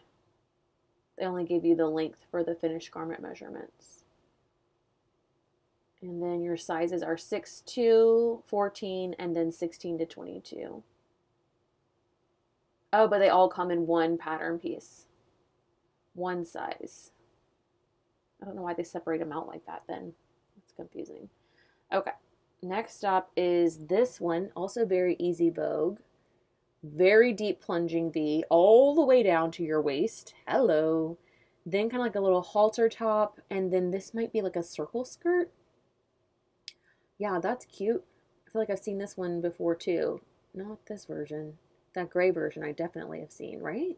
They only give you the length for the finished garment measurements. And then your sizes are six two, fourteen, and then sixteen to twenty-two. Oh, but they all come in one pattern piece. One size. I don't know why they separate them out like that then. It's confusing. Okay, next up is this one, also very easy Vogue. Very deep plunging V all the way down to your waist. Hello. Then kind of like a little halter top. And then this might be like a circle skirt. Yeah, that's cute. I feel like I've seen this one before too. Not this version. That gray version I definitely have seen, right?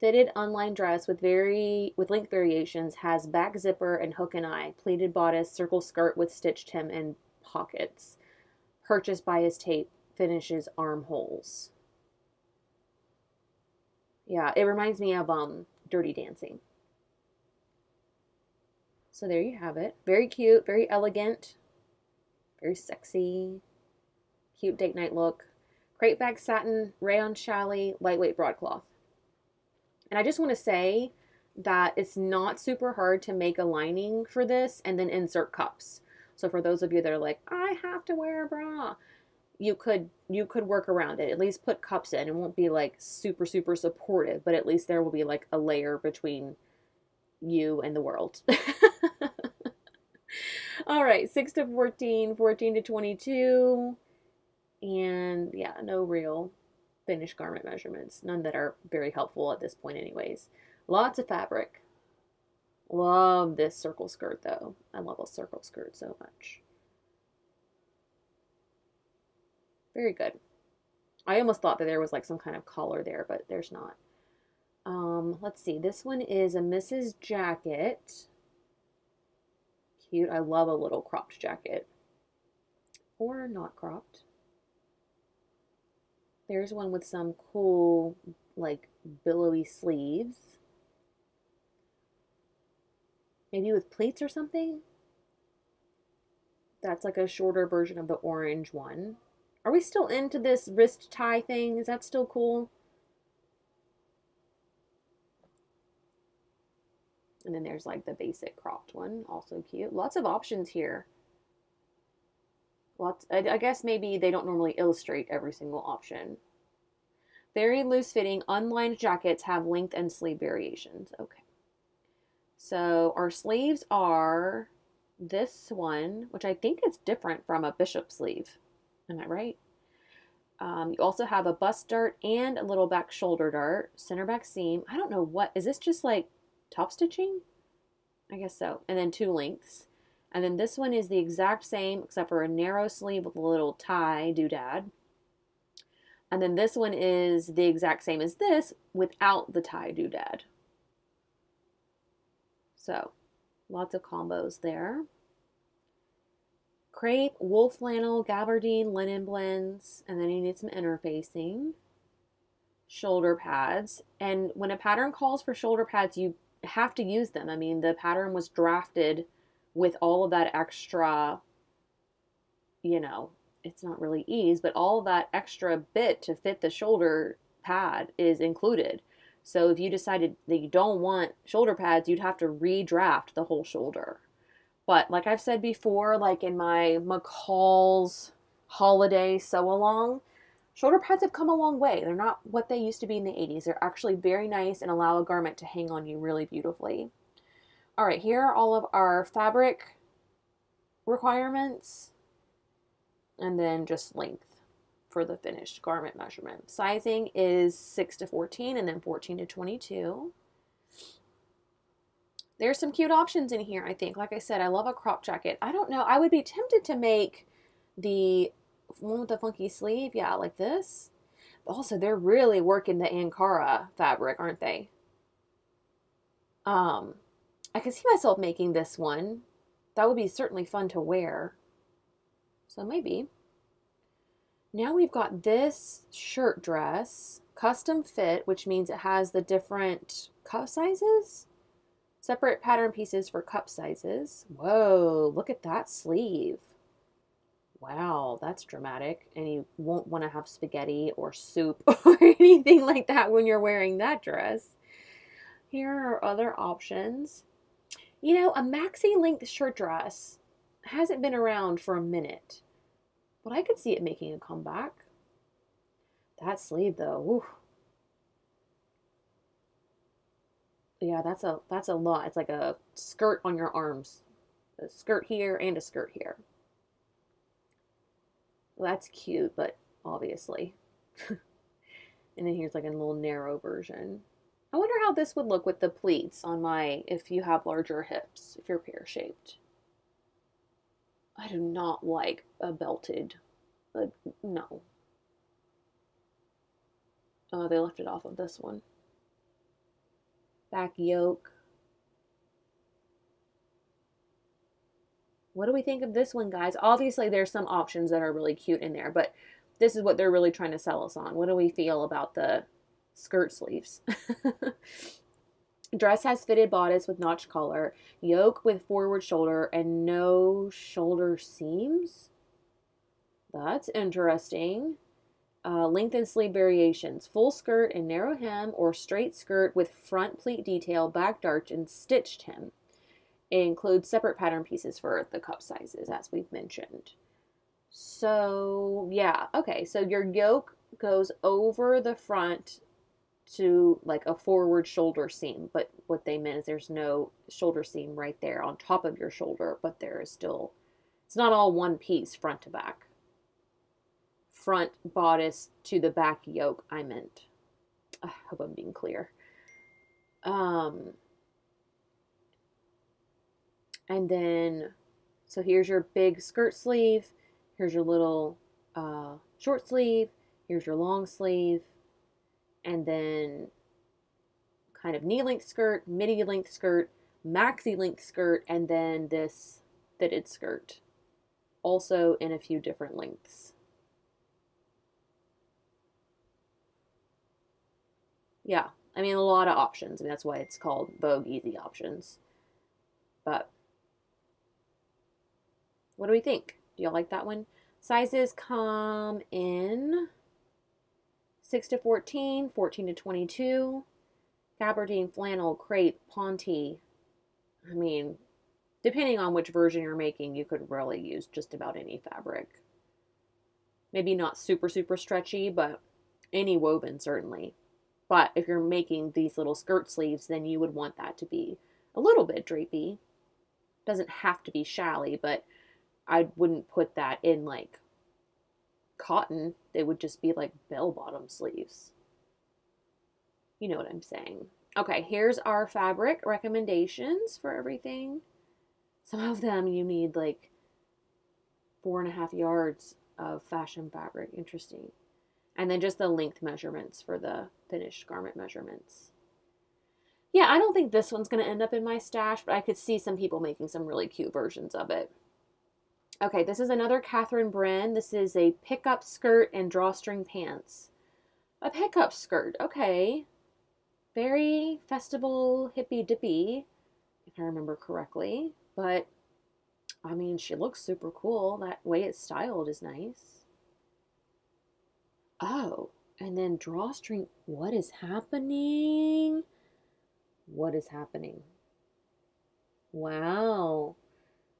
Fitted unlined dress with very with length variations. Has back zipper and hook and eye. Pleated bodice, circle skirt with stitched hem and pockets. Purchased bias tape. Finishes armholes. Yeah, it reminds me of um, Dirty Dancing. So there you have it. Very cute, very elegant, very sexy, cute date night look. Crepe bag satin, rayon challis, lightweight broadcloth. And I just want to say that it's not super hard to make a lining for this and then insert cups. So for those of you that are like, I have to wear a bra, you could you could work around it. At least put cups in. It won't be like super super supportive, but at least there will be like a layer between you and the world. All right, six to fourteen, fourteen to twenty-two, and yeah, no real finished garment measurements. None that are very helpful at this point anyways. Lots of fabric. Love this circle skirt though. I love a circle skirt so much. Very good. I almost thought that there was like some kind of collar there, but there's not. Um, let's see. This one is a Missus Jacket. Cute. I love a little cropped jacket. Or not cropped. There's one with some cool, like, billowy sleeves. Maybe with pleats or something? That's like a shorter version of the orange one. Are we still into this wrist tie thing? Is that still cool? And then there's like the basic cropped one, also cute. Lots of options here. Lots, I, I guess maybe they don't normally illustrate every single option. Very loose-fitting, unlined jackets have length and sleeve variations. Okay. So our sleeves are this one, which I think is different from a bishop sleeve. Am I right? Um, you also have a bust dart and a little back shoulder dart, center back seam. I don't know what, is this just like top stitching? I guess so. And then two lengths. And then this one is the exact same except for a narrow sleeve with a little tie doodad. And then this one is the exact same as this without the tie doodad. So, lots of combos there. Crepe, wool flannel, gabardine, linen blends, and then you need some interfacing. Shoulder pads. And when a pattern calls for shoulder pads, you have to use them. I mean, the pattern was drafted with all of that extra, you know, it's not really ease, but all that extra bit to fit the shoulder pad is included. So if you decided that you don't want shoulder pads, you'd have to redraft the whole shoulder. But like I've said before, like in my McCall's holiday sew-along, shoulder pads have come a long way. They're not what they used to be in the eighties. They're actually very nice and allow a garment to hang on you really beautifully. All right, here are all of our fabric requirements and then just length for the finished garment measurement. Sizing is six to fourteen and then fourteen to twenty-two. There's some cute options in here, I think. Like I said, I love a crop jacket. I don't know. I would be tempted to make the one with the funky sleeve. Yeah, like this. Also, they're really working the Ankara fabric, aren't they? Um, I could see myself making this one. That would be certainly fun to wear. So maybe. Now we've got this shirt dress, custom fit, which means it has the different cup sizes, separate pattern pieces for cup sizes. Whoa, look at that sleeve. Wow, that's dramatic. And you won't want to have spaghetti or soup or anything like that when you're wearing that dress. Here are other options. You know, a maxi length shirt dress hasn't been around for a minute. But I could see it making a comeback. That sleeve though, oof. Yeah, that's a that's a lot. It's like a skirt on your arms. A skirt here and a skirt here. Well, that's cute, but obviously. And then here's like a little narrow version. I wonder how this would look with the pleats on my, if you have larger hips, if you're pear-shaped. I do not like a belted, like, no. Oh, they left it off of this one. Back yoke. What do we think of this one, guys? Obviously, there's some options that are really cute in there, but this is what they're really trying to sell us on. What do we feel about the skirt sleeves? Dress has fitted bodice with notched collar, yoke with forward shoulder, and no shoulder seams. That's interesting. Uh, length and sleeve variations. Full skirt and narrow hem or straight skirt with front pleat detail, back darch, and stitched hem. It includes separate pattern pieces for the cup sizes, as we've mentioned. So, yeah. Okay, so your yoke goes over the front to like a forward shoulder seam, but what they meant is there's no shoulder seam right there on top of your shoulder, but there is still, it's not all one piece front to back. Front bodice to the back yoke, I meant. I hope I'm being clear. Um, And then, so here's your big skirt sleeve. Here's your little uh, short sleeve. Here's your long sleeve. And then kind of knee-length skirt, midi-length skirt, maxi-length skirt, and then this fitted skirt. Also in a few different lengths. Yeah, I mean, a lot of options. I mean, that's why it's called Vogue Easy Options. But what do we think? Do y'all like that one? Sizes come in six to fourteen, fourteen to twenty-two, gabardine, flannel, crepe, ponte. I mean, depending on which version you're making, you could really use just about any fabric. Maybe not super, super stretchy, but any woven certainly. But if you're making these little skirt sleeves, then you would want that to be a little bit drapey. Doesn't have to be chally, but I wouldn't put that in like cotton. They would just be like bell-bottom sleeves. You know what I'm saying. Okay, here's our fabric recommendations for everything. Some of them you need like four and a half yards of fashion fabric. Interesting. And then just the length measurements for the finished garment measurements. Yeah, I don't think this one's going to end up in my stash, but I could see some people making some really cute versions of it. Okay, this is another Catherine Bryn. This is a pickup skirt and drawstring pants. A pickup skirt, okay. Very festival, hippy-dippy, if I remember correctly. But, I mean, she looks super cool. That way it's styled is nice. Oh, and then drawstring. What is happening? What is happening? Wow.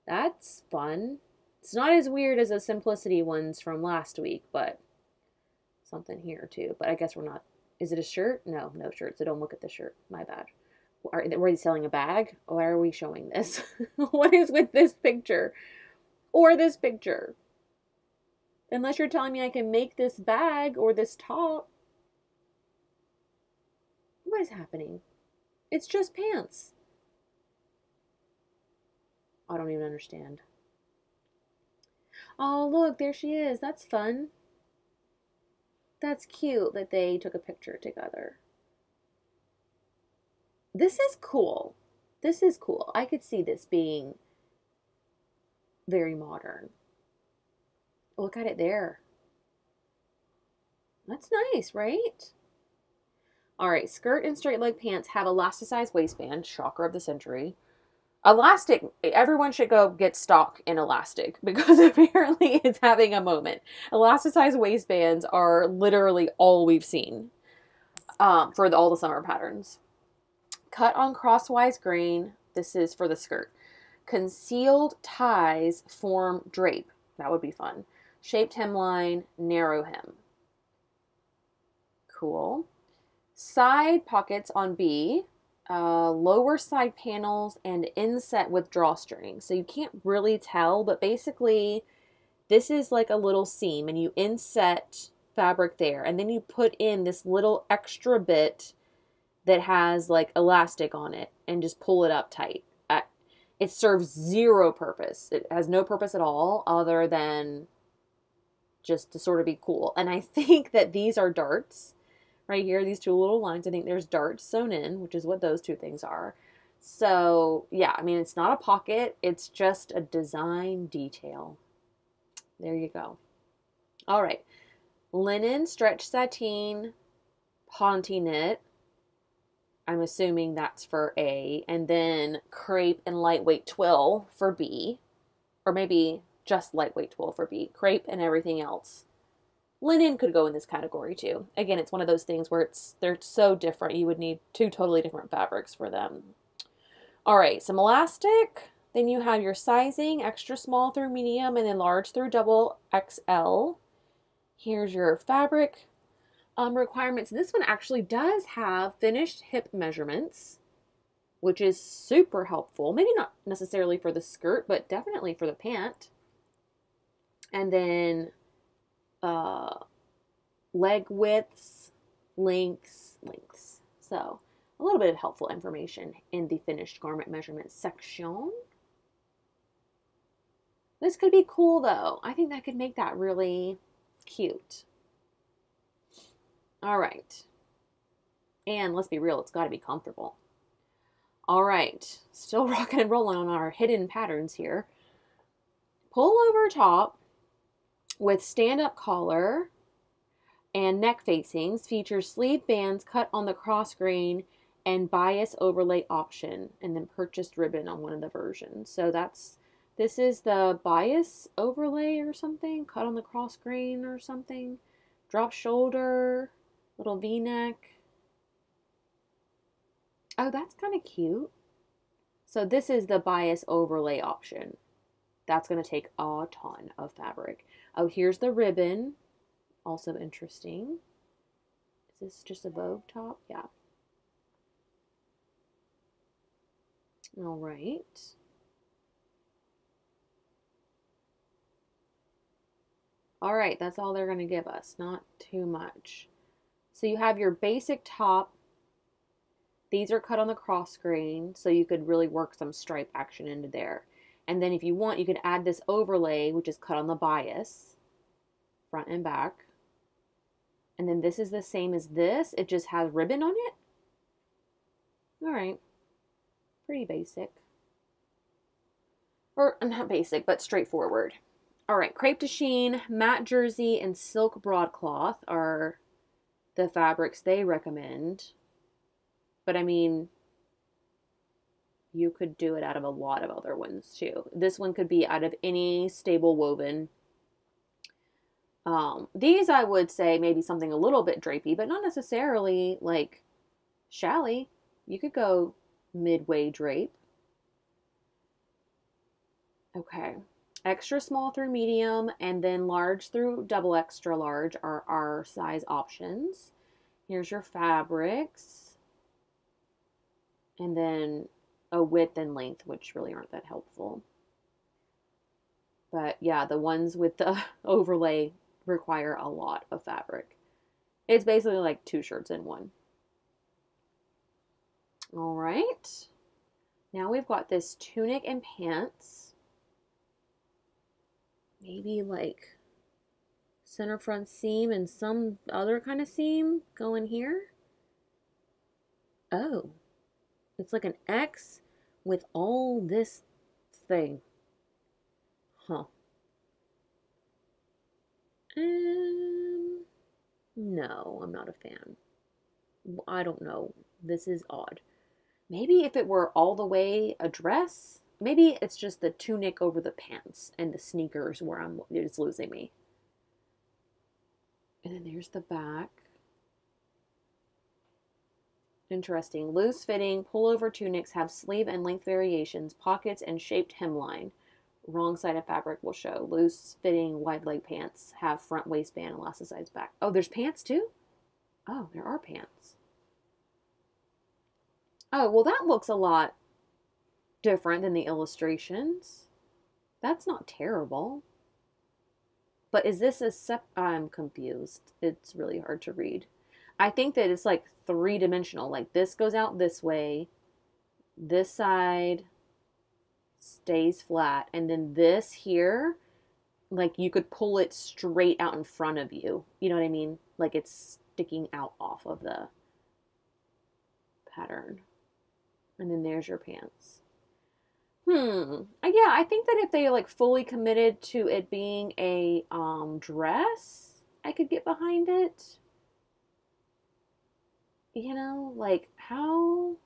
That's fun. It's not as weird as the simplicity ones from last week, but something here too. But I guess we're not. Is it a shirt? No, no shirt. So don't look at the shirt. My bad. Are, were they selling a bag? Why are we showing this? What is with this picture? Or this picture? Unless you're telling me I can make this bag or this top. What is happening? It's just pants. I don't even understand. Oh, look, there she is. That's fun. That's cute that they took a picture together. This is cool. This is cool. I could see this being very modern. Look at it there. That's nice, right? All right, skirt and straight leg pants have elasticized waistband, shocker of the century. Elastic, everyone should go get stock in elastic because apparently it's having a moment. Elasticized waistbands are literally all we've seen um, for the, all the summer patterns. Cut on crosswise grain. This is for the skirt. Concealed ties form drape. That would be fun. Shaped hemline, narrow hem. Cool. Side pockets on B, uh, lower side panels, and inset with drawstring. So you can't really tell, but basically this is like a little seam and you inset fabric there. And then you put in this little extra bit that has like elastic on it and just pull it up tight. It serves zero purpose. It has no purpose at all other than just to sort of be cool. And I think that these are darts right here. These two little lines, I think there's darts sewn in, which is what those two things are. So yeah, I mean, it's not a pocket. It's just a design detail. There you go. All right. Linen, stretch sateen, ponte knit. I'm assuming that's for A, and then crepe and lightweight twill for B, or maybe just lightweight twill for B, crepe and everything else. Linen could go in this category too. Again, it's one of those things where it's they're so different, you would need two totally different fabrics for them. All right, some elastic, then you have your sizing, extra small through medium, and then large through double X L. Here's your fabric. Um, requirements. This one actually does have finished hip measurements, which is super helpful. Maybe not necessarily for the skirt, but definitely for the pant. And then uh, leg widths, lengths, lengths. So a little bit of helpful information in the finished garment measurement section. This could be cool, though. I think that could make that really cute. All right. And let's be real, it's got to be comfortable. All right. Still rocking and rolling on our hidden patterns here. Pullover top with stand-up collar and neck facings. Features sleeve bands cut on the cross grain and bias overlay option, and then purchased ribbon on one of the versions. So that's, this is the bias overlay or something, cut on the cross grain or something. Drop shoulder, little V-neck. Oh, that's kind of cute. So this is the bias overlay option. That's going to take a ton of fabric. Oh, here's the ribbon. Also interesting. Is this just a Vogue top? Yeah. All right. All right, that's all they're going to give us. Not too much. So you have your basic top. These are cut on the cross grain, so you could really work some stripe action into there. And then if you want, you could add this overlay, which is cut on the bias, front and back. And then this is the same as this. It just has ribbon on it. All right. Pretty basic. Or not basic, but straightforward. All right. Crepe de chine, matte jersey, and silk broadcloth are the fabrics they recommend. But I mean, you could do it out of a lot of other ones too. This one could be out of any stable woven. Um, these I would say maybe something a little bit drapey, but not necessarily like challis. You could go midway drape. Okay. Extra small through medium and then large through double extra large are our size options. Here's your fabrics. And then a width and length, which really aren't that helpful. But yeah, the ones with the overlay require a lot of fabric. It's basically like two shirts in one. All right. Now we've got this tunic and pants. Maybe like center front seam and some other kind of seam going here. Oh. It's like an X with all this thing. Huh. Um, no, I'm not a fan. I don't know. This is odd. Maybe if it were all the way a dress, maybe it's just the tunic over the pants and the sneakers where I'm, it's losing me. And then there's the back. Interesting. Loose fitting pullover tunics have sleeve and length variations, pockets, and shaped hemline. Wrong side of fabric will show. Loose fitting wide leg pants have front waistband and elasticized back. Oh, there's pants too? Oh, there are pants. Oh, well, that looks a lot different than the illustrations. That's not terrible. But is this a sep- I'm confused. It's really hard to read. I think that it's like three-dimensional. Like this goes out this way, this side stays flat, and then this here, like you could pull it straight out in front of you. You know what I mean? Like it's sticking out off of the pattern. And then there's your pants. Hmm. Yeah, I think that if they like fully committed to it being a um, dress, I could get behind it. You know, like how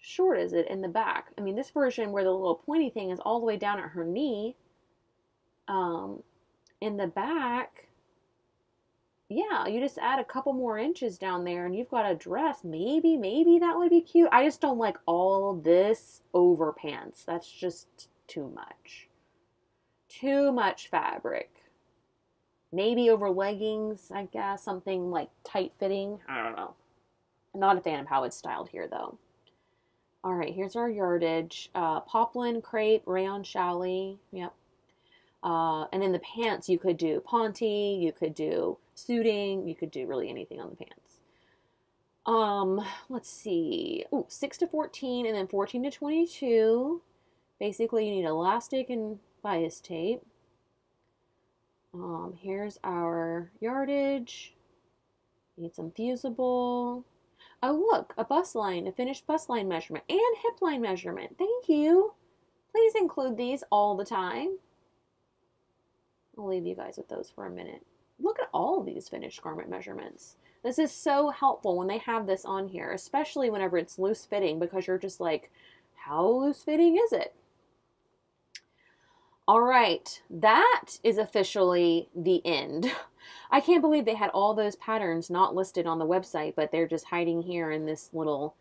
short is it in the back? I mean, this version where the little pointy thing is all the way down at her knee, um, in the back, yeah, you just add a couple more inches down there and you've got a dress. Maybe, maybe that would be cute. I just don't like all this over pants. That's just too much. Too much fabric. Maybe over leggings, I guess, something like tight fitting. I don't know. I'm not a fan of how it's styled here, though. All right, here's our yardage. Uh, poplin, crepe, rayon, challis. Yep. Uh, and then the pants, you could do ponte, you could do suiting, you could do really anything on the pants. Um, let's see. Ooh, six to fourteen and then fourteen to twenty-two. Basically, you need elastic and bias tape. Um, here's our yardage. Need some fusible. Oh, look, a bust line, a finished bust line measurement, and hip line measurement. Thank you. Please include these all the time. I'll leave you guys with those for a minute. Look at all these finished garment measurements. This is so helpful when they have this on here, especially whenever it's loose fitting, because you're just like, how loose fitting is it? All right, that is officially the end. I can't believe they had all those patterns not listed on the website, but they're just hiding here in this little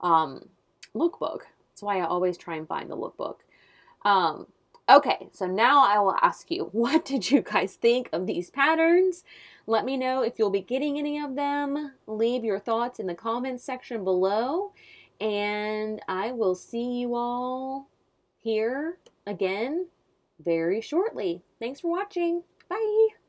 um, lookbook. That's why I always try and find the lookbook. Um, okay, so now I will ask you, what did you guys think of these patterns? Let me know if you'll be getting any of them. Leave your thoughts in the comments section below, and I will see you all here again very shortly. Thanks for watching. Bye.